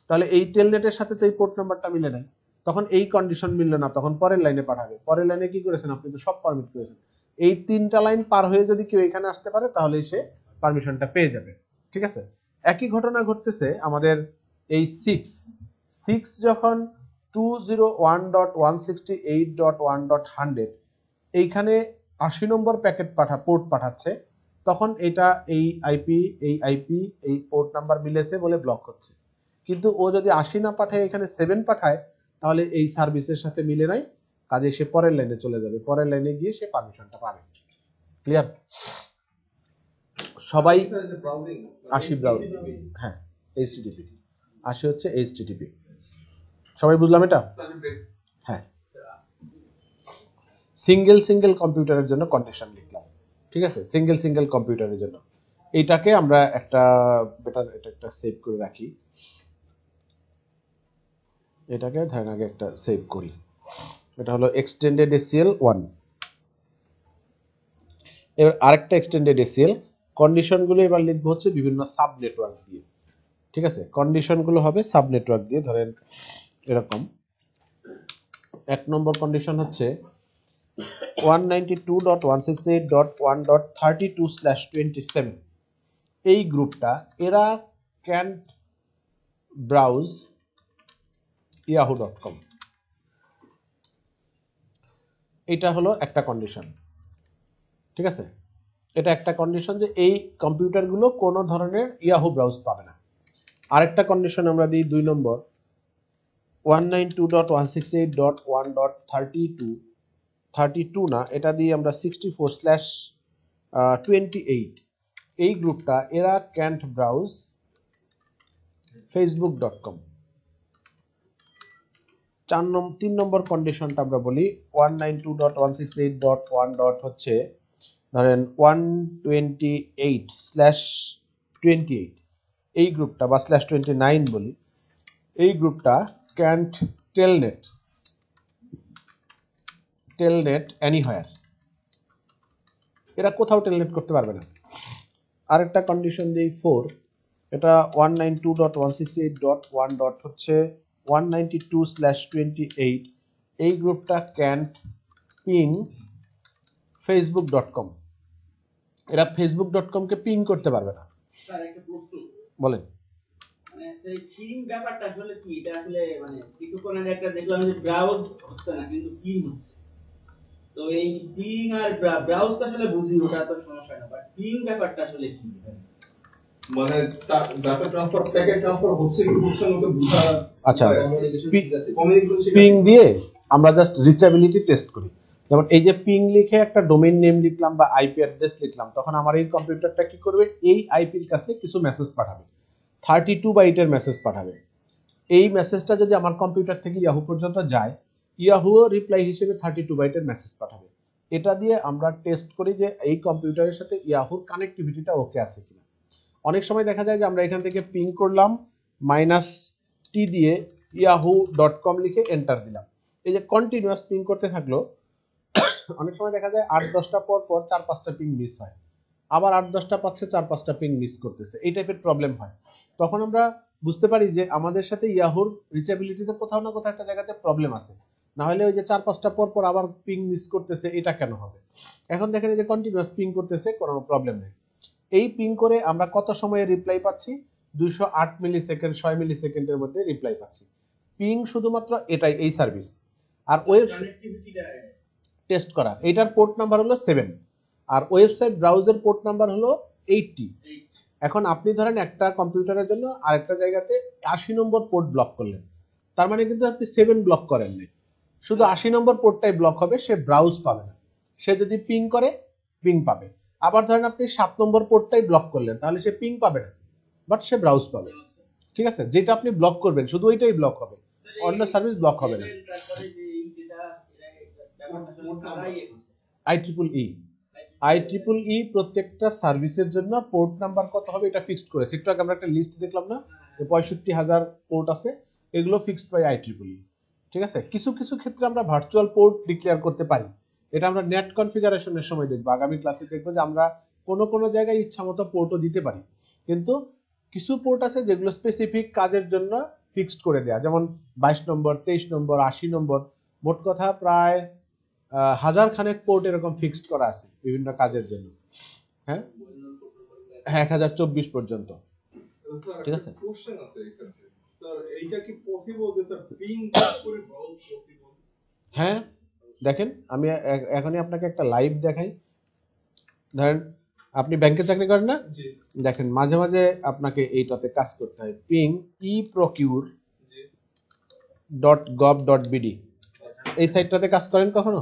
তাহলে এই টেলনেটের সাথে তো এই পোর্ট নাম্বারটা মিলে নাই, তখন এই কন্ডিশন মিলল না, তখন পরের লাইনে পাঠাবে। পরের লাইনে কি করেছেন আপনি, তো সব পারমিট করেছেন। এই তিনটা লাইন পার হয়ে যদি কেউ এখানে আসতে পারে তাহলে সে পারমিশনটা পেয়ে যাবে। ঠিক আছে, একই ঘটনা ঘটতেছে আমাদের এই 6 যখন 201.168.1.100 এইখানে 80 নম্বর প্যাকেট পোর্ট পাঠাচ্ছে, তখন এটা এই IP, এই পোর্ট নাম্বার মিলেছে বলে ব্লক হচ্ছে। কিন্তু ও যদি 80 না পাঠায় এখানে 7 পাঠায় তাহলে এই সার্ভিসের সাথে মিলে নাই, কাজে সে পরের লাইনে চলে যাবে, পরের লাইনে গিয়ে সে পারমিশনটা পাবে। ক্লিয়ার? সবাই 80 ব্রাউজিং, হ্যাঁ এইচটিটিপি 80 হচ্ছে এইচটিটিপি। সবাই বুঝলাম এটা? হ্যাঁ, সিঙ্গেল সিঙ্গেল কম্পিউটারের জন্য কন্টেকশন লিখলাম, ঠিক আছে? সিঙ্গেল সিঙ্গেল কম্পিউটারের জন্য এইটাকে আমরা একটা বেটার এটা একটা সেভ করে রাখি, এটাকে ধরেন আগে একটা সেভ করি। এটা হলো এক্সটেন্ডেড এসিএল 1। এবার আরেকটা এক্সটেন্ডেড এসিএল, কন্ডিশনগুলো এবার লিখব হচ্ছে বিভিন্ন সাব নেটওয়ার্ক দিয়ে, ঠিক আছে? কন্ডিশনগুলো হবে সাব নেটওয়ার্ক দিয়ে, ধরেন এরকম। এক নম্বর কন্ডিশন হচ্ছে 192.168.1.32/27 এই গ্রুপটা, এরা ক্যান্ট ব্রাউজ yahoo.com, এটা হলো একটা কন্ডিশন, ঠিক আছে? এটা একটা কন্ডিশন যে এই কম্পিউটারগুলো কোনো ধরনের ইয়াহু ব্রাউজ পাবে না। আরেকটা কন্ডিশন আমরা দিই 2 নম্বর, 192.168.1.32 না, এটা দিয়ে আমরা 64/28 এই গ্রুপটা, এরা ক্যান্ট ব্রাউজ facebook.com। 3 নম্বর কন্ডিশনটা আমরা বলি 192.168.1. হচ্ছে ধরেন 128/28 এই গ্রুপটা, বা /29 বলি, এই গ্রুপটা ক্যান্ট টেলনেট এনিহয়ার, এরা কোথাও টেলনেট করতে পারবে না। আরেকটা কন্ডিশন দিই 4, এটা 192.168.1. হচ্ছে 192/28 এই গ্রুপটা ক্যান্ট পিং facebook.com, এরা facebook.com কে পিং করতে পারবে না। স্যার একটা প্রশ্ন বলেন, মানে এই পিং ব্যাপারটা আসলে কি? এটা আসলে মানে কিছুক্ষণ আগে একটা দেখলাম যে ব্রাউজ হচ্ছে না কিন্তু পিং হচ্ছে, তো এই পিং আর ব্রাউজ তো আসলে বুঝি ওটা তো সমস্যা না, বাট পিং ব্যাপারটা আসলে কি? মানে ডাটা ট্রান্সফার প্যাকেট ট্রান্সফার হচ্ছে কি হচ্ছে না তো বুঝা। আচ্ছা, পিং দিয়ে আমরা জাস্ট রিচেবিলিটি টেস্ট করি, যেমন এই যে পিং লিখে একটা ডোমেইন নেম লিখলাম বা আইপি অ্যাড্রেস লিখলাম, তখন আমার এই কম্পিউটারটা কি করবে, এই আইপির কাছে কিছু মেসেজ পাঠাবে, 32 বাইটের মেসেজ পাঠাবে। এই মেসেজটা যদি আমার কম্পিউটার থেকে ইয়াহু পর্যন্ত যায়, ইয়াহু রিপ্লাই হিসেবে 32 বাইটের মেসেজ পাঠাবে। এটা দিয়ে আমরা টেস্ট করি যে এই কম্পিউটারের সাথে ইয়াহুর কানেক্টিভিটিটা ওকে আছে কিনা। অনেক সময় দেখা যায় যে আমরা এখান থেকে পিং করলাম -t দিয়ে yahoo.com লিখে এন্টার দিলাম, এই যে কন্টিনিউয়াস পিং করতে থাকলো। অনেক সময় দেখা যায় 8-10টা পর 4-5টা পিং মিস হয়, আবার 8-10টা পাচ্ছে 4-5টা পিং মিস করতেছে, এই টাইপের প্রবলেম হয়। তখন আমরা বুঝতে পারি যে আমাদের সাথে ইয়াহুর রিচেবিলিটিতে কোথাও না কোথাও একটা জায়গাতে প্রবলেম আছে, না হলে ওই যে 4-5টা পর আবার পিং মিস করতেছে, এটা কেন হবে? এখন দেখেন এই যে কন্টিনিউয়াস পিং করতেছে, কোনো প্রবলেম নেই। এই পিং করে আমরা কত সময়ে রিপ্লাই পাচ্ছি, 208 মিলিসেকেন্ড 6 মিলিসেকেন্ডের মধ্যে রিপ্লাই পাচ্ছি। পিং শুধুমাত্র এটাই এই সার্ভিস। আর ওয়েব কানেক্টিভিটিটা টেস্ট করা, এটার পোর্ট নাম্বার হলো 7 আর ওয়েবসাইট ব্রাউজার পোর্ট নাম্বার হলো 80। এখন আপনি ধরেন একটা কম্পিউটারের জন্য আরেকটা জায়গাতে 80 নম্বর পোর্ট ব্লক করলেন, তার মানে কিন্তু আপনি 7 ব্লক করেন নাই, শুধু 80 নম্বর পোর্টটাই ব্লক হবে, সে ব্রাউজ পাবে না। সে যদি পিং করে পিং পাবে। আবার ধরেন আপনি 7 নম্বর পোর্টটাই ব্লক করলেন, তাহলে সে পিং পাবে না, বাট সে ব্রাউজ পাবে, ঠিক আছে? যেটা আপনি ব্লক করবেন শুধু ওইটাই ব্লক হবে, অন্য সার্ভিস ব্লক হবে না। IEEE প্রত্যেকটা সার্ভিসের জন্য পোর্ট নাম্বার কত হবে এটা ফিক্সড করেছে। একটু আগে আমরা একটা লিস্ট দেখলাম না, 65,000 পোর্ট আছে, এগুলো ফিক্সড বাই IEEE, ঠিক আছে? কিছু কিছু ক্ষেত্রে আমরা ভার্চুয়াল পোর্ট ডিক্লেয়ার করতে পারি, এটা আমরা নেট কনফিগারেশনের সময় দেখবো, আগামী ক্লাসে দেখবো যে আমরা কোনো কোনো জায়গায় ইচ্ছা মতো পোর্টও দিতে পারি। কিন্তু কিছু পোর্ট আছে যেগুলো স্পেসিফিক কাজের জন্য ফিক্সড করে দেয়া, যেমন 22 নম্বর, 23 নম্বর, 80 নম্বর, মোট কথা প্রায় 1000 খানেক পোর্ট এরকম ফিক্সড করা আছে বিভিন্ন কাজের জন্য। হ্যাঁ, 1024 পর্যন্ত, ঠিক আছে? হ্যাঁ, দেখেন আমি এখনই আপনাকে একটা লাইভ দেখাই। ধরেন আপনি ব্যাংকে চাকরি করেন না, দেখেন মাঝে মাঝে আপনাকে এইটাতে কাজ করতে হয়, পিং e-procure.gov.bd এই সাইটটাতে কাজ করেন কখনো?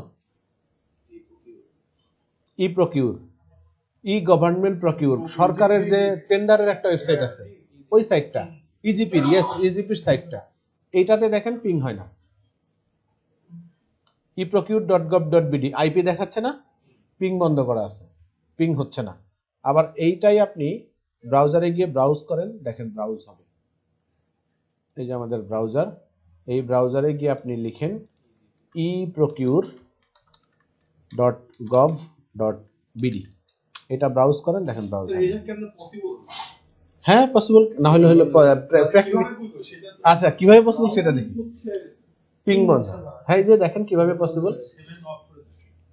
e-procure e-government procure সরকারের যে টেন্ডারের একটা ওয়েবসাইট আছে ওই সাইটটা ইজিপি, ইয়েস ইজিপির সাইটটা, এইটাতে দেখেন পিং হয় না। e-procure.gov.bd আইপি দেখাচ্ছে না, পিং বন্ধ করা আছে, পিং হচ্ছে না। আবার এইটাই আপনি ব্রাউজারে গিয়ে ব্রাউজ করেন, দেখেন ব্রাউজ হবে। এই যে আমাদের ব্রাউজার, এই ব্রাউজারে গিয়ে আপনি লিখেন e-procure.gov.bd, এটা ব্রাউজ করেন, দেখেন ব্রাউজ। হ্যাঁ পসিবল না হলে হলো আচ্ছা কিভাবে পসিবল সেটা দেখি, পিং বন্ধ। হ্যাঁ এই যে দেখেন কিভাবে পসিবল,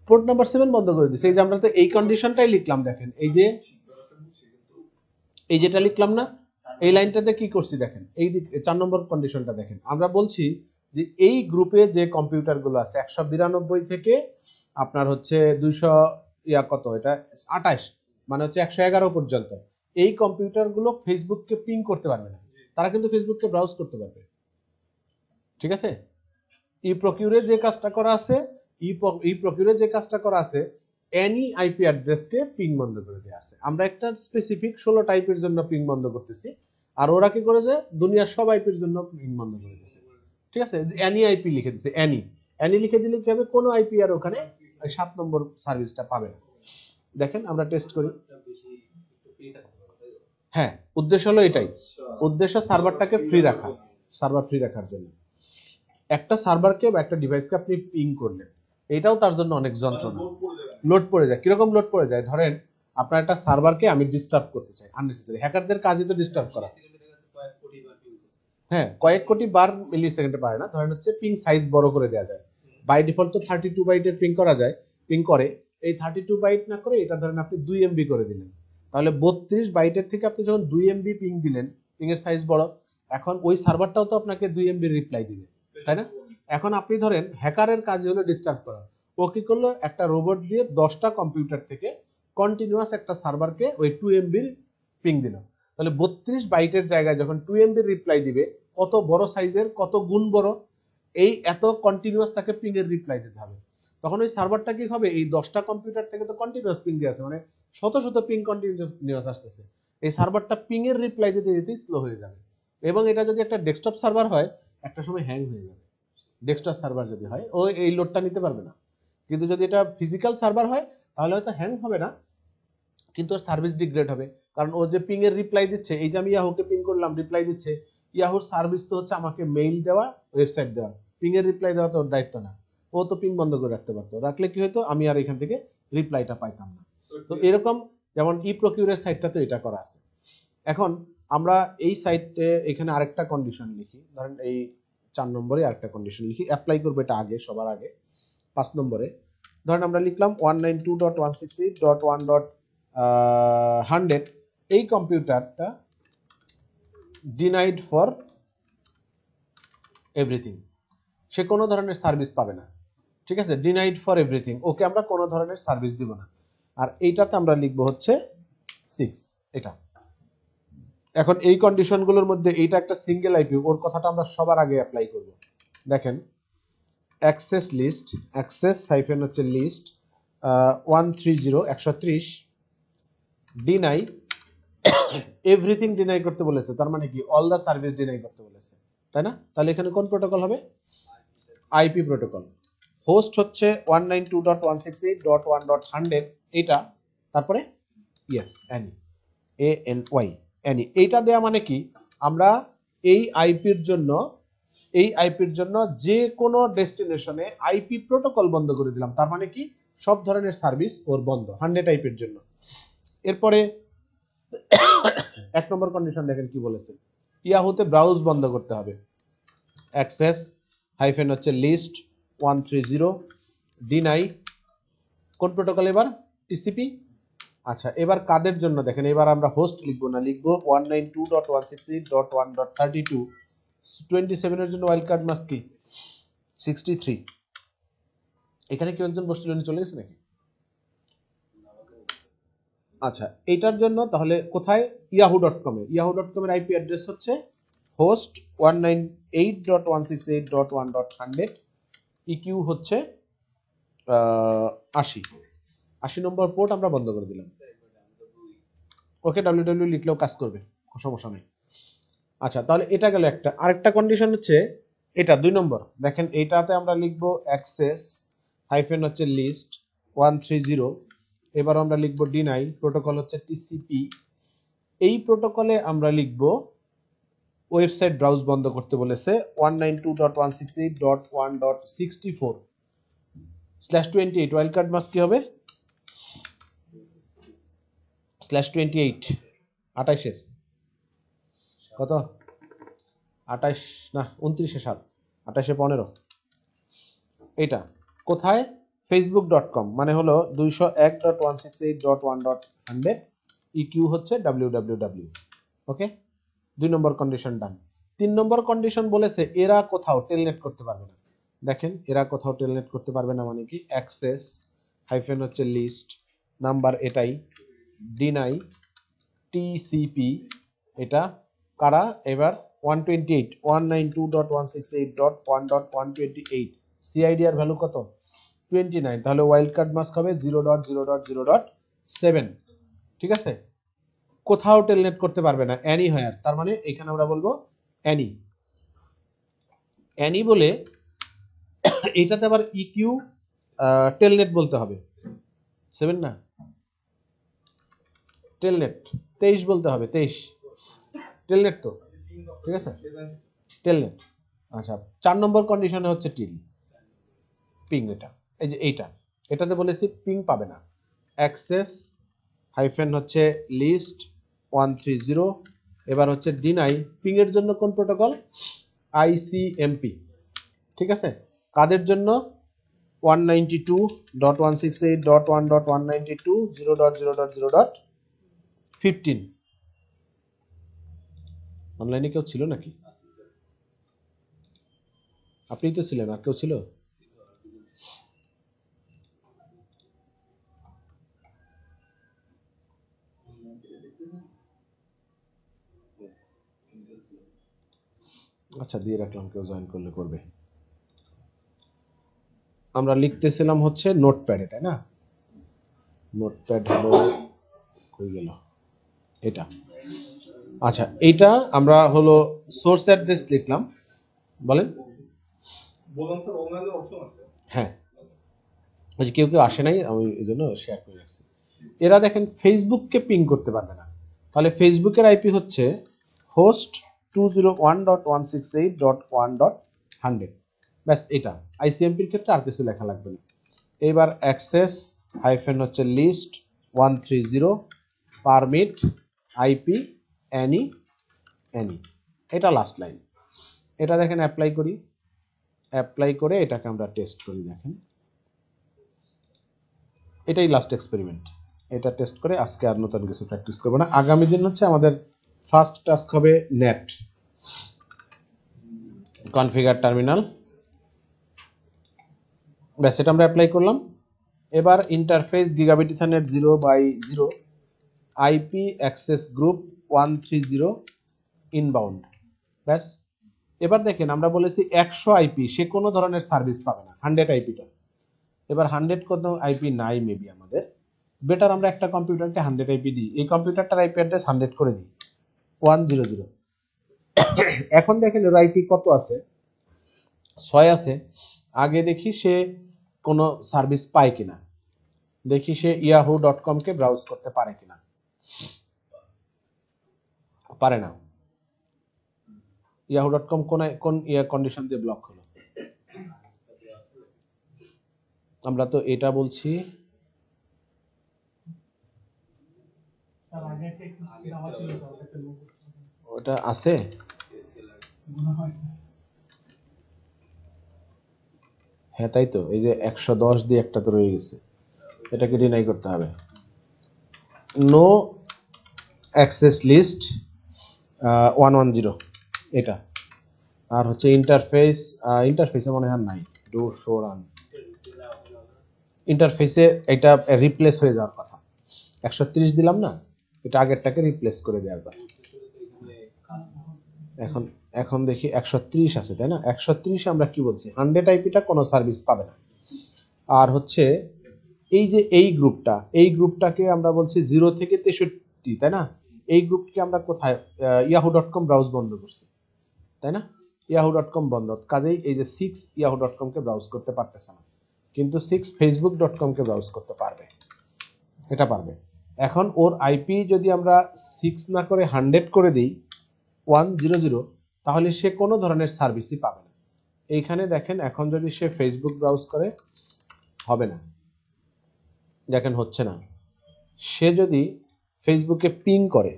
পোর্ট নাম্বার 7 বন্ধ করে দিছে। এই যে আমরা তো এই কন্ডিশনটাই লিখলাম, দেখেন এই যে এই যেটা লিখলাম না, এই লাইনটাতে কি করছি দেখেন, এই 4 নম্বর কন্ডিশনটা দেখেন। আমরা বলছি যে এই গ্রুপে যে কম্পিউটারগুলো আছে 192 থেকে আপনার হচ্ছে 200 ইয়া কত এটা 28 মানে হচ্ছে 111 পর্যন্ত, এই কম্পিউটারগুলো ফেসবুককে পিং করতে পারবে না, তারা কিন্তু ফেসবুককে ব্রাউজ করতে পারবে। ঠিক আছে, e-procure যে কাজটা করা আছে, e-procure যে কাজটা করা আছে এনি আইপি অ্যাড্রেসকে পিং বন্ধ করে দেয়া আছে। আমরা একটা স্পেসিফিক 16 টাইপের জন্য পিং বন্ধ করতেছি, আর ওরা কি করেছে দুনিয়ার সব আইপির জন্য পিং বন্ধ করে দিয়েছে। ঠিক আছে, এনি আইপি লিখে দিয়েছে, এনি এনি লিখে দিলে কি হবে, কোনো আইপি আর ওখানে 7 নম্বর সার্ভিসটা পাবে না। দেখেন আমরা টেস্ট করি, হ্যাঁ উদ্দেশ্য হলো এটাই, উদ্দেশ্য সার্ভারটাকে ফ্রি রাখা, সার্ভার ফ্রি রাখার জন্য। একটা সার্ভারকে বা একটা ডিভাইসকে আপনি পিং করলেন, এটাও তার জন্য অনেক যন্ত্রণা, লোড পড়ে যায়। কিরকম লোড পড়ে যায়, ধরেন আপনার একটা সার্ভারকে আমি ডিস্টার্ব করতে চাই, আননেসেসারি, হ্যাকারদের কাজই তো ডিস্টার্ব করা। হ্যাঁ কয়েক কোটি বার মিলি সেকেন্ডে পারে না, ধরেন হচ্ছে পিং সাইজ বড় করে দেওয়া যায়, বাই ডিফল্ট তো 32 বাইটের পিং করা যায়, পিং করে। এই 32 বাইট না করে এটা ধরেন আপনি 2 MB করে দিলেন, তাহলে 32 বাইটের থেকে আপনি যখন 2 MB পিং দিলেন, পিং এর সাইজ বড়, এখন ওই সার্ভারটাও তো আপনাকে 2 MB রিপ্লাই দিবে, তাই না? এখন আপনি ধরেন হ্যাকারের কাজ হলো ডিস্টার্ব করা, ও কি করলো একটা রোবট দিয়ে 10টা কম্পিউটার থেকে কন্টিনিউয়াস একটা সার্ভারকে ওই 2 MB পিং দিল, তাহলে 32 বাইটের জায়গায় যখন 2 MB রিপ্লাই দিবে, কত বড় সাইজের, কত গুণ বড়, এই এত কন্টিনিউয়াস তাকে পিং এর রিপ্লাই দিতে হবে। তখন ওই সার্ভারটা কি হবে, এই 10টা কম্পিউটার থেকে তো কন্টিনিউয়াস পিং দিয়ে আছে, মানে শত শত পিং কন্টিনিউয়াস আসতেছে, এই সার্ভারটা পিং এর রিপ্লাই দিতে দিতেই স্লো হয়ে যাবে। এবং এটা যদি একটা ডেস্কটপ সার্ভার হয় একটা সময় হ্যাং হয়ে যাবে, ডেস্কটপ সার্ভার যদি হয় ও এই লোডটা নিতে পারবে না। কিন্তু যদি এটা ফিজিক্যাল সার্ভার হয় তাহলে হয়তো হ্যাং হবে না, কিন্তু ওর সার্ভিস ডিগ্রেড হবে, কারণ ও যে পিং এর রিপ্লাই দিচ্ছে, এই যে আমি ইয়াহুকে পিং করলাম রিপ্লাই দিচ্ছে, ইয়াহুর সার্ভিস তো হচ্ছে আমাকে মেইল দেওয়া, ওয়েবসাইট দেওয়া, পিং এর রিপ্লাই দেওয়া তো ওর দায়িত্ব না, ও তো পিং বন্ধ করে রাখতে পারতো, রাখলে কি হয়তো আমি আর এখান থেকে রিপ্লাইটা পাইতাম না। তো এরকম যেমন e-procure সাইটটা তো এটা করা আছে। এখন আমরা এই সাইটে এখানে আরেকটা কন্ডিশন লিখি, ধরেন এই 4 নম্বরে আরেকটা কন্ডিশন লিখি, অ্যাপ্লাই করবে এটা আগে, সবার আগে 5 নম্বরে। ধরেন আমরা লিখলাম 192.168.1.100 এই কম্পিউটারটা ডিনাইড ফর এভরিথিং, সে কোনো ধরনের সার্ভিস পাবে না। ঠিক আছে, ডিনাইড ফর এভরিথিং, ওকে আমরা কোনো ধরনের সার্ভিস দিব না। আর এইটাতে আমরা লিখব হচ্ছে 6, এটা। এখন এই কন্ডিশনগুলোর মধ্যে এইটা একটা সিঙ্গেল আইপি, ওর কথাটা আমরা সবার আগে অ্যাপ্লাই করব। দেখেন অ্যাক্সেস লিস্ট, অ্যাক্সেস হাইফেন হচ্ছে লিস্ট 130 130, ডিনাই এভরিথিং ডিনাই করতে বলেছে, তার মানে কি অল দা সার্ভিস ডিনাই করতে বলেছে, তাই না? তাহলে এখানে কোন প্রোটোকল হবে, আইপি প্রোটোকল। হোস্ট হচ্ছে 192.168.1.100 এটা, তারপরে ইয়েস এনি, ANY এনি, এইটা দেয়া মানে কি আমরা এই আইপির জন্য, এই আইপির জন্য যে কোনো ডেস্টিনেশনে আইপি প্রোটোকল বন্ধ করে দিলাম, তার মানে কি সব ধরনের সার্ভিস ওর বন্ধ 100 আইপির জন্য। এরপরে 1 নম্বর কন্ডিশন দেখেন কি বলেছে, ইয়াহুতে ব্রাউজ বন্ধ করতে হবে, অ্যাক্সেস হাইফেন হচ্ছে লিস্ট 130, ডিনাই কোন প্রোটোকল এবার, টিসিপি। আচ্ছা এবার কাদের জন্য দেখেন, এবার আমরা হোস্ট লিখবো না, লিখবো 192.168.1.32 27 এর জন্য ওয়াইল্ড কার্ড মাস্কি 63। এখানে কি একজন বসছিল, চলে গেছে নাকি? আচ্ছা, এটার জন্য তাহলে কোথায়? yahoo.com এর আইপি অ্যাড্রেস হচ্ছে হোস্ট 198.168.1.100, ইকিউ হচ্ছে 80 নম্বর পোর্ট আমরা বন্ধ করে দিলাম। ওকে, www লিখলেও কাজ করবে, কোনো সমস্যা নেই। আচ্ছা, তাহলে এটা গেল একটা। আরেকটা কন্ডিশন হচ্ছে এটা 2 নম্বর। দেখেন এইটাতে আমরা লিখব অ্যাক্সেস হাইফেন হচ্ছে লিস্ট 130, এবার আমরা লিখব ডিনাই, প্রোটোকল হচ্ছে টিসিপি। এই প্রোটোকলে আমরা লিখব ওয়েবসাইট ব্রাউজ বন্ধ করতে বলেছে 192.168.1.64/28, ওয়াইল্ডকার্ড মাস্ক কি হবে? /28, 28-এর কত? 28 না, 29-7, 28-15। এটা কোথায়? facebook.com, মানে হলো 201.168.1.100, eq হচ্ছে www। ওকে, 2 নম্বর কন্ডিশন ডান। 3 নম্বর কন্ডিশন বলেছে এরা কোথাও টেলনেট করতে পারবে না। দেখেন এরা কোথাও টেলনেট করতে পারবে না মানে কি? অ্যাক্সেস হাইফেন হচ্ছে লিস্ট নাম্বার, এটাই ডিনাই টিসিপি, এটা কারা? এবার 192.168.1.128, সিআইডি এর ভ্যালু কত? 29, তাহলে ওয়াইল্ড কার্ড মাস্ক হবে 0.0.0.7, ঠিক আছে? কোথাও টেলনেট করতে পারবে না, এনি হোয়ার, তার মানে এখানে আমরা বলবো এনি এনি বলে এইটাতে আবার ইকিউ টেলনেট বলতে হবে 7 না, টেলনেট 23 বলতে হবে, 23 টেলনেট তো, ঠিক আছে, টেলনেট। আচ্ছা, 4 নম্বর কন্ডিশনে হচ্ছে টিল পিং, এটা এই যে এইটা, এটাতে বলেছি পিং পাবে না। অ্যাক্সেস হাইফেন হচ্ছে লিস্ট 130, এবার হচ্ছে ডিনাই, পিং এর জন্য কোন প্রোটোকল? ICMP, ঠিক আছে। কাদের জন্য? 192.168.1.192.0.0.0.15। অনলাইনে কেউ ছিল নাকি? আপনি তো ছিলেন, আর কেউ ছিল? আচ্ছা, দিয়ে রাখলাম, কেউ জয়েন করলে করবে। আমরা লিখতেছিলাম হচ্ছে নোটপ্যাডে, তাই না? নোটপ্যাড হলো কই গেল? এটা। আচ্ছা, এইটা আমরা হলো সোর্স অ্যাড্রেস লিখলাম, বলেন। হ্যাঁ, ওই যে কেউ কেউ আসে নাই, আমি এই জন্য শেয়ার করে রাখছি। এরা দেখেন ফেসবুককে পিং করতে পারবে না, তাহলে ফেসবুকের আইপি হচ্ছে হোস্ট 201.168.1.100, ব্যাস এটা। আইসিএমপির ক্ষেত্রে আর কিছু লেখা লাগবে না। এবার অ্যাক্সেস হাইফেন হচ্ছে list 130, permit IP any any, এটা লাস্ট লাইন। এটা দেখেন অ্যাপ্লাই করি, অ্যাপ্লাই করে এটাকে আমরা টেস্ট করি। দেখেন এটাই লাস্ট এক্সপেরিমেন্ট, এটা টেস্ট করে আজকে আর নতুন কিছু প্র্যাকটিস করবো না। আগামী দিন হচ্ছে আমাদের ফার্স্ট টাস্ক হবে নেট, কনফিগার টার্মিনাল, ব্যাস এটা আমরা অ্যাপ্লাই করলাম। এবার interface gigabit ethernet 0/0, IP access group 130 inbound, ব্যাস। এবার দেখেন আমরা বলেছি 100 আইপি সে কোনো ধরনের সার্ভিস পাবে না, 100 আইপিটা। এবার 100 কোনো আইপি নাই মেবি আমাদের, বেটার আমরা একটা কম্পিউটারকে 100 আইপি দিই, এই কম্পিউটারটার আইপি অ্যাড্রেস 100 করে দিই, 100। এখন দেখেন ওর আইপি কত আছে? 6 আছে। আগে দেখি সে কোনো সার্ভিস পায় কিনা, দেখি সে yahoo.com কে ব্রাউজ করতে পারে কিনা, পারে না। yahoo.com কোন কন্ডিশন দিয়ে ব্লক হলো? আমরা তো এটা বলছি ওটা আছে, হ্যাঁ তাই তো, এই যে 110 দিয়ে একটা তো রয়ে গেছে, এটাকে ডিনাই করতে হবে। নো অ্যাক্সেস লিস্ট 110, এটা। আর হচ্ছে ইন্টারফেস, ইন্টারফেসে মনে হয় নাই, ইন্টারফেসে এটা রিপ্লেস হয়ে যাওয়ার কথা। 130 দিলাম না এটা আগেরটাকে রিপ্লেস করে দেয়া যায় এখন এখন দেখি 130 আছে তাই না 130 আমরা কি বলছি 100 আইপিটা কোন সার্ভিস পাবে না আর হচ্ছে এই যে এই গ্রুপটাকে আমরা বলছি 0 থেকে 63 তাই না এই গ্রুপকে আমরা কোথায় yahoo.com ব্রাউজ বন্ধ করছি তাই না yahoo.com বন্ধ কাজেই এই যে 6 yahoo.com কে ব্রাউজ করতে পারতেছ না কিন্তু 6 facebook.com কে ব্রাউজ করতে পারবে এটা পারবে এখন ওর আইপি যদি আমরা 6 না করে 100 করে দেই 100 তাহলে সে কোন ধরনের সার্ভিসই পাবে না এইখানে দেখেন এখন যদি সে facebook ব্রাউজ করে হবে না দেখেন হচ্ছে না সে যদি ফেসবুকে পিং করে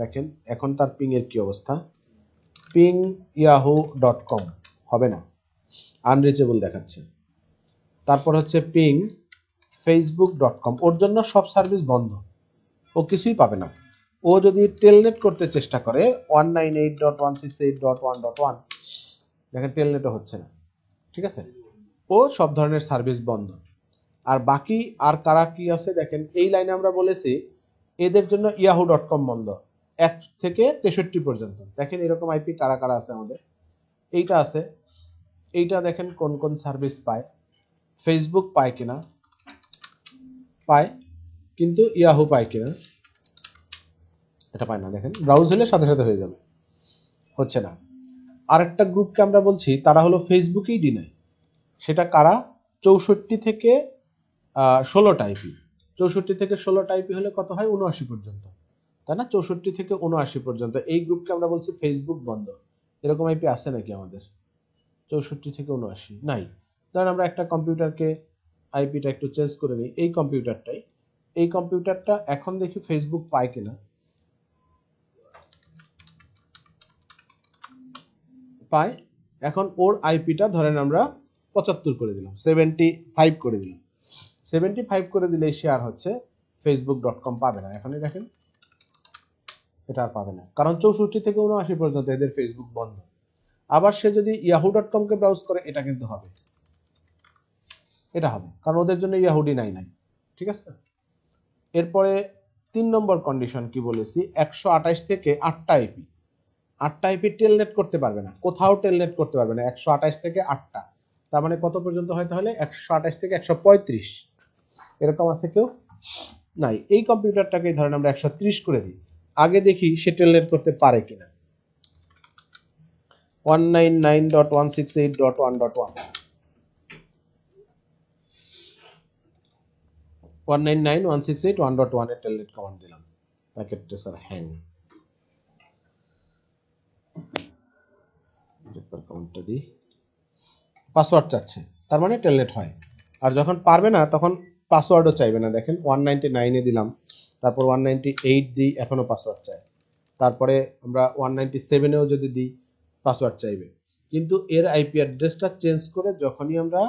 দেখেন এখন তার পিং এর কি অবস্থা পিং yahoo.com হবে না আনরিচেবল দেখাচ্ছে তারপর হচ্ছে পিং facebook.com ওর জন্য সব সার্ভিস বন্ধ ও কিছুই পাবে না ও যদি টেলনেট করতে চেষ্টা করে 198.168.1.1 দেখেন টেলনেটও হচ্ছে না ঠিক আছে ও সব ধরনের সার্ভিস বন্ধ আর বাকি আর কারা কি আছে দেখেন এই লাইনে আমরা বলেছি এদের জন্য yahoo.com বন্ধ 1 থেকে 63 পর্যন্ত দেখেন এরকম আইপি কারা কারা আছে আমাদের এইটা আছে এইটা দেখেন কোন কোন সার্ভিস পায় ফেসবুক পায় কিনা পায় কিন্তু yahoo পায় কিনা এটা পায় না দেখেন ব্রাউজ হলে সাথে সাথে হয়ে যাবে হচ্ছে না আরেকটা গ্রুপকে আমরা বলছি তারা হলো ফেসবুকেই ডিনাই সেটা কারা 64 থেকে 16 টাইপি 64 থেকে 16 টাইপি হলে কত হয় 79 পর্যন্ত তাই না 64 থেকে 79 পর্যন্ত এই গ্রুপকে আমরা বলছি ফেসবুক বন্ধ এরকম আইপি আছে নাকি আমাদের 64 থেকে 79 নাই তাহলে আমরা একটা কম্পিউটারকে আইপিটা একটু চেঞ্জ করে নেই এই কম্পিউটারটা এখন দেখি ফেসবুক পায় কিনা পায় এখন ওর আইপিটা ধরেন আমরা 75 করে দিলাম 75 করে দিলাম 75 করে দিলে শেয়ার হচ্ছে facebook.com পাবে না এখানে দেখেন এটা আর পাবে না কারণ 64 থেকে 79 পর্যন্ত এদের ফেসবুক বন্ধ আবার সে যদি yahoo.com কে ব্রাউজ করে এটা কিন্তু হবে এটা হবে কারণ ওদের জন্য yahoo নাই ঠিক আছে এরপরে 3 নম্বর কন্ডিশন কি বলেছি 128 থেকে 8টা আইপি 8টা আইপি টেলনেট করতে পারবে না কোথাও টেলনেট করতে পারবে না 128 থেকে 8টা তার মানে কত পর্যন্ত হয় তাহলে 128 থেকে 135 এরকম আছে কেউ নাই এই কম্পিউটারটাকে ধরেন আমরা 130 করে দিই আগে দেখি সে টেলনেট করতে পারে কিনা 199.168.1.1 এ টেলনেট কমান্ড দিলাম প্যাকেট ট্রেসার হ্যাং রিপোর্ট কমান্ডটা দিই পাসওয়ার্ড চাচ্ছে তার মানে টেলনেট হয় আর যখন পারবে না তখন পাসওয়ার্ডও চাইবে না দেখেন 199 এ দিলাম তারপর 198 দিই এখনো পাসওয়ার্ড চাই তারপরে আমরা 197 এও যদি দিই পাসওয়ার্ড চাইবে কিন্তু এর আইপি অ্যাড্রেসটা চেঞ্জ করে যখনই আমরা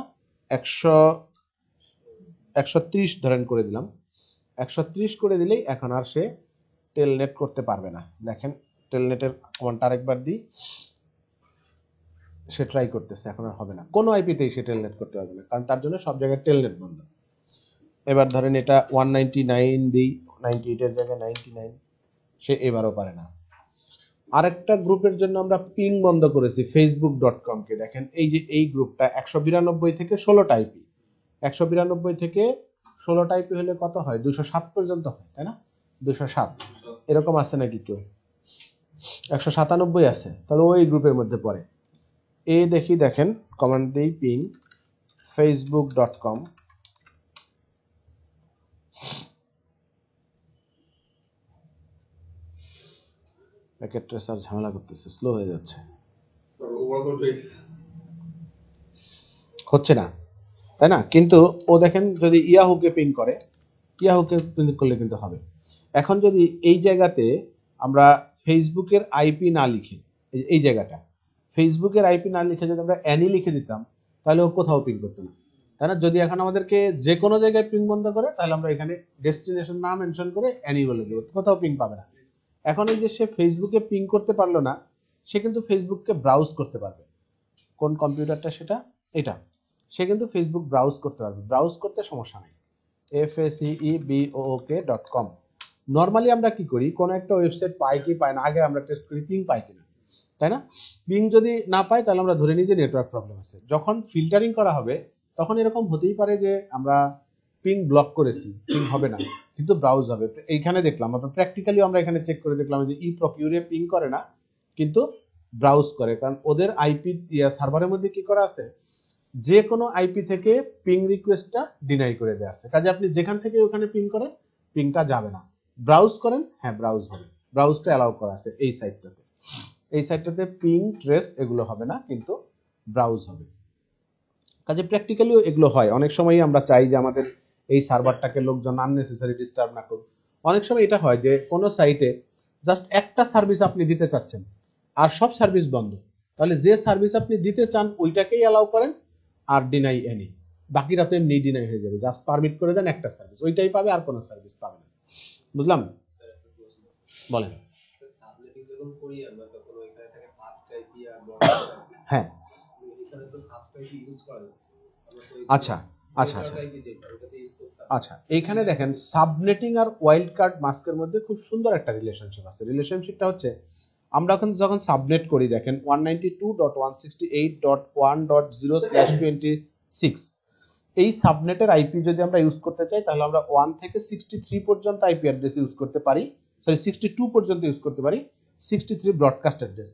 130 ধরেন করে দিলাম 130 করে দিলেই এখন আর সে টেলনেট করতে পারবে না দেখেন টেলনেটের কমান্ড আরেকবার দিই সে ট্রাই করতেছে এখন আর হবে না কোন আইপিতেই সে টেলনেট করতে পারবে না কারণ তার জন্য সব জায়গায় টেলনেট বন্ধ এবার ধরেন এটা 199 দেই 98 এর জায়গায় 99 সে এবারেও পারে না আরেকটা গ্রুপের জন্য আমরা পিং বন্ধ করেছি facebook.com কে দেখেন এই যে এই গ্রুপটা 192 থেকে 16 টাইপি 192 থেকে 16 টাইপি হলে কত হয় 207 পর্যন্ত হয় তাই না 207 এরকম আছে নাকি কেউ 197 আছে তাহলে ওই গ্রুপের মধ্যে পড়ে এ দেখি দেখেন কমান্ড দেই পিং facebook.com প্যাকেট ট্রেসার ঝামেলা করতেছে স্লো হয়ে যাচ্ছে স্যার ওভারলোড হচ্ছে না তাই না কিন্তু ও দেখেন যদি yahoo কে পিং করে yahoo কে পিং করলে কিন্তু হবে এখন যদি এই জায়গাতে আমরা ফেসবুকের আইপি না লিখে এই জায়গাটা ফেসবুকের আইপি না লিখে যদি আমরা অ্যানি লিখে দিতাম তাহলে ও কোথাও পিং করতে না তাই না যদি এখন আমাদেরকে যে কোনো জায়গায় পিং বন্ধ করে তাহলে আমরা এখানে ডেস্টিনেশন নাম মেনশন করে অ্যানি বলে দেব কোথাও পিং পাবে না এখন এই যে সে ফেসবুকে পিং করতে পারলো না সে কিন্তু ফেসবুককে ব্রাউজ করতে পারবে কোন কম্পিউটারটা সেটা এটা সে কিন্তু ফেসবুক ব্রাউজ করতে পারবে ব্রাউজ করতে সমস্যা নেই facebook.com। নর্মালি আমরা কি করি, কোন একটা ওয়েবসাইট পাই কি পাই না আগে আমরা টেস্ট করি পিং পাই কিনা, তাই না? পিং যদি না পাই তাহলে আমরা ধরে নিই যে নেটওয়ার্ক প্রবলেম আছে। যখন ফিল্টারিং করা হবে তখন এরকম হতেই পারে যে আমরা পিং ব্লক করেছি, পিং হবে না কিন্তু ব্রাউজ হবে। এইখানে দেখলাম আমরা প্র্যাকটিক্যালি আমরা এখানে চেক করে দেখলাম যে ই প্রকিউরে পিং করে না কিন্তু ব্রাউজ করে, কারণ ওদের আইপি সার্ভারের মধ্যে কি করা আছে, যে কোনো আইপি থেকে পিং রিকোয়েস্টটা ডিনাই করে দেওয়া আছে। কাজে আপনি যেখান থেকে ওখানে পিং করেন পিংটা যাবে না। ব্রাউজ করেন, হ্যাঁ ব্রাউজ হবে, ব্রাউজটা অ্যালাউ করা আছে। এই সাইটটাতে পিং ট্রেস এগুলো হবে না কিন্তু ব্রাউজ হবে। কাজে প্র্যাকটিক্যালিও এগুলো হয়। অনেক সময়ই আমরা চাই যে আমাদের এই সার্ভারটাকে লোকজন আননেসেসারি ডিস্টার্ব না করুক। অনেক সময় এটা হয় যে কোনো সাইটে জাস্ট একটা সার্ভিস আপনি দিতে চাচ্ছেন আর সব সার্ভিস বন্ধ, তাহলে যে সার্ভিস আপনি দিতে চান ওইটাকেই অ্যালাউ করেন আর ডিনাই এনি, বাকিরা তো এমনি ডিনাই হয়ে যাবে। জাস্ট পারমিট করে দেন একটা সার্ভিস, ওইটাই পাবে আর কোনো সার্ভিস পাবে না। বুঝলাম? বলেন। হ্যাঁ আচ্ছা আচ্ছা আচ্ছা আচ্ছা এইখানে দেখেন সাবনেটিং আর ওয়াইল্ড কার্ড মাস্কের মধ্যে খুব সুন্দর একটা রিলেশনশিপ আছে। রিলেশনশিপটা হচ্ছে আমরা যখন সাবনেট করি দেখেন 192.168.1.0/26 এই সাবনেটের আইপি যদি আমরা ইউজ করতে চাই তাহলে আমরা 1 থেকে 63 পর্যন্ত আইপি অ্যাড্রেস ইউজ করতে পারি, সরি 62 পর্যন্ত ইউজ করতে পারি, 63 ব্রডকাস্ট অ্যাড্রেস।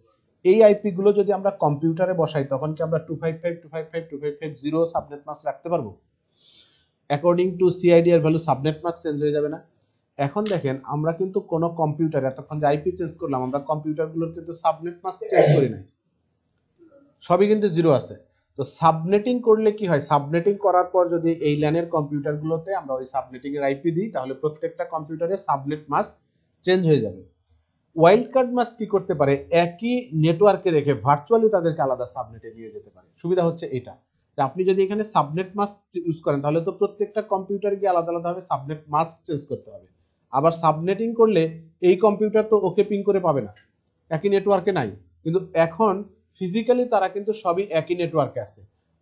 এই আইপি গুলো যদি আমরা কম্পিউটারে বসাই তখন কি আমরা 255.255.255.0 সাবনেট মাস্ক রাখতে পারবো? অ্যাকর্ডিং টু সিআইডি এর ভ্যালু সাবনেট মাস্ক চেঞ্জ হয়ে যাবে না। এখন দেখেন আমরা কিন্তু কোনো কম্পিউটার এতক্ষণ যে আইপি চেঞ্জ করলাম আমরা কম্পিউটারগুলোর কিন্তু সাবনেট মাস্ক চেঞ্জ করি নাই, সবই কিন্তু 0 আছে। তো সাবনেটিং করলে কি হয়, সাবনেটিং করার পর যদি এই ল্যানের কম্পিউটারগুলোতে আমরা ওই সাবনেটিং এর আইপি দিই তাহলে প্রত্যেকটা কম্পিউটারে সাবনেট মাস্ক চেঞ্জ হয়ে যাবে। ওয়াইল্ড কার্ড মাস্ক কি করতে পারে, একই নেটওয়ার্কে রেখে ভার্চুয়ালি তাদেরকে আলাদা সাবনেটে নিয়ে যেতে পারে। সুবিধা হচ্ছে এটা যে আপনি যদি এখানে সাবনেট মাস্ক ইউজ করেন তাহলে তো প্রত্যেকটা কম্পিউটারে গিয়ে আলাদা আলাদাভাবে সাবনেট মাস্ক চেঞ্জ করতে হবে। আবার সাবনেটিং করলে এই কম্পিউটার তো ওকে পিং করে পাবে না, একই নেটওয়ার্কে নাই, কিন্তু এখন ফিজিক্যালি তারা কিন্তু সবই একই নেটওয়ার্কে আছে।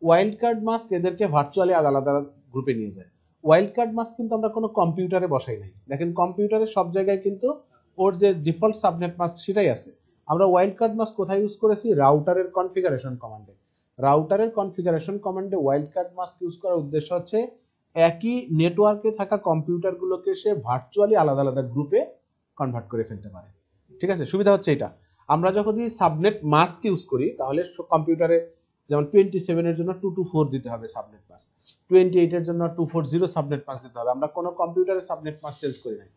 ওয়াইল্ড কার্ড মাস্ক এদেরকে ভার্চুয়ালি আলাদা আলাদা গ্রুপে নিয়ে যায়। ওয়াইল্ড কার্ড মাস্ক কিন্তু আমরা কোনো কম্পিউটারে বসাই নাই। দেখেন কম্পিউটারে সব জায়গায় কিন্তু ওর যে ডিফল্ট সাবনেট মাস্ক সেটাই আছে। আমরা ওয়াইল্ড কার্ড মাস্ক কোথায় ইউজ করেছি, রাউটারের কনফিগারেশন কমান্ডে। রাউটারের কনফিগারেশন কমান্ডে ওয়াইল্ড কার্ড মাস্ক ইউজ করার উদ্দেশ্য হচ্ছে একই নেটওয়ার্কে থাকা কম্পিউটারগুলোকে সে ভার্চুয়ালি আলাদা আলাদা গ্রুপে কনভার্ট করে ফেলতে পারে। ঠিক আছে, সুবিধা হচ্ছে এটা। আমরা যখন সাবনেট মাস্ক ইউজ করি তাহলে কম্পিউটারে যেমন 27 এর জন্য 224 দিতে হবে সাবনেট মাস্ক, 28 এর জন্য 240 সাবনেট মাস্ক দিতে হবে। আমরা কোনো কম্পিউটারে সাবনেট মাস্ক চেঞ্জ করি নাই,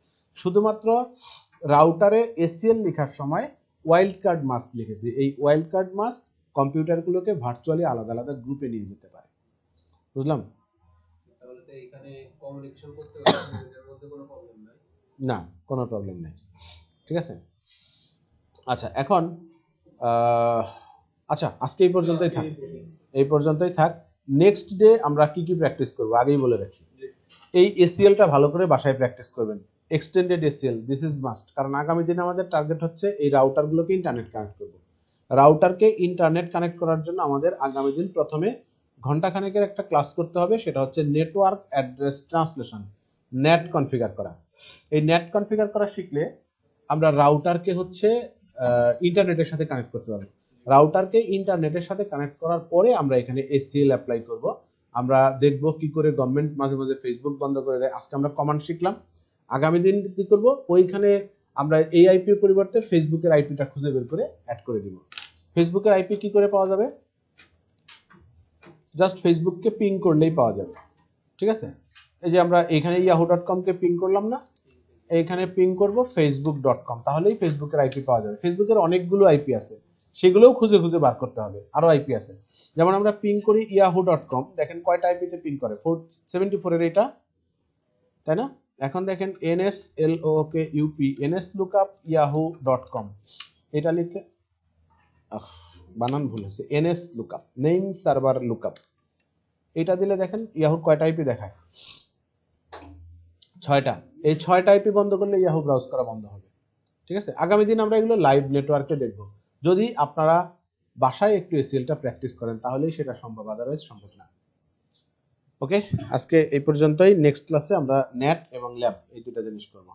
শুধুমাত্র রাউটারে এসিএল লেখার সময় ওয়াইল্ড কার্ড মাস্ক লিখেছি। এই ওয়াইল্ড কার্ড মাস্ক কম্পিউটারগুলোকে ভার্চুয়ালি আলাদা আলাদা গ্রুপে নিয়ে যেতে পারে। বুঝলাম? না, কোনো প্রবলেম নাই। ঠিক আছে, আচ্ছা এখন আচ্ছা আজকে এই পর্যন্তই থাক, নেক্সট ডে আমরা কি কি প্র্যাকটিস করবো আগেই বলে রাখি। এই এসিএলটা ভালো করে বাসায় প্র্যাকটিস করবেন, extended ACL, this is must. কারণ আগামী দিনে আমাদের টার্গেট হচ্ছে এই রাউটারগুলোকে ইন্টারনেট কানেক্ট করবো। রাউটারকে ইন্টারনেট কানেক্ট করার জন্য আমাদের আগামী দিন প্রথমে ঘন্টাখানেকের একটা ক্লাস করতে হবে, সেটা হচ্ছে network address translation, NAT configure করা। এই নেট কনফিগার করা শিখলে আমরা রাউটারকে হচ্ছে ইন্টারনেটের সাথে কানেক্ট করতে পারবো। রাউটারকে ইন্টারনেটের সাথে কানেক্ট করার পরে আমরা এখানে এসিএল অ্যাপ্লাই করব। আমরা দেখব কি করে গভর্নমেন্ট মাঝে মাঝে ফেসবুক বন্ধ করে দেয়। আজকে আমরা কমান্ড শিখলাম, আগামী দিন কি করব, ওইখানে আমরা এই আইপির পরিবর্তে ফেসবুকের আইপিটা খুঁজে বের করে অ্যাড করে দিব। ফেসবুকের আইপি কি করে পাওয়া যাবে, জাস্ট ফেসবুককে পিং করলেই পাওয়া যাবে। ঠিক আছে, এই যে আমরা এখানে yahoo.comকে পিং করলাম না, এইখানে পিং করব facebook.com, তাহলেই ফেসবুকের আইপি পাওয়া যাবে। ফেসবুকের অনেকগুলো আইপি আছে, সেগুলোও খুঁজে খুঁজে বার করতে হবে। আরো আইপি আছে, যেমন আমরা পিং করি yahoo.com, দেখেন কয়টা আইপিতে পিং করে, 474 এর এটা, তাই না? এখন দেখেন NSLookup, NSLookup yahoo.com, এটা লিখে বানান ভুল হয়েছে, NSLookup, নেম সার্ভার লুকআপ, এটা দিলে দেখেন ইয়াহুর কয়টা আইপি দেখায়, 6টা। এই 6টা আইপি বন্ধ করলে ইয়াহু ব্রাউজ করা বন্ধ হবে। ঠিক আছে, আগামী দিন আমরা এগুলো লাইভ নেটওয়ার্কে দেখব। যদি আপনারা বাসায় একটু এসিএলটা প্র্যাকটিস করেন তাহলেই সেটা সম্ভব, আদারওয়াইজ সম্ভব না। ওকে আজকে এই পর্যন্তই, নেক্সট ক্লাসে আমরা নেট এবং ল্যাব এই দুটো জিনিস করব।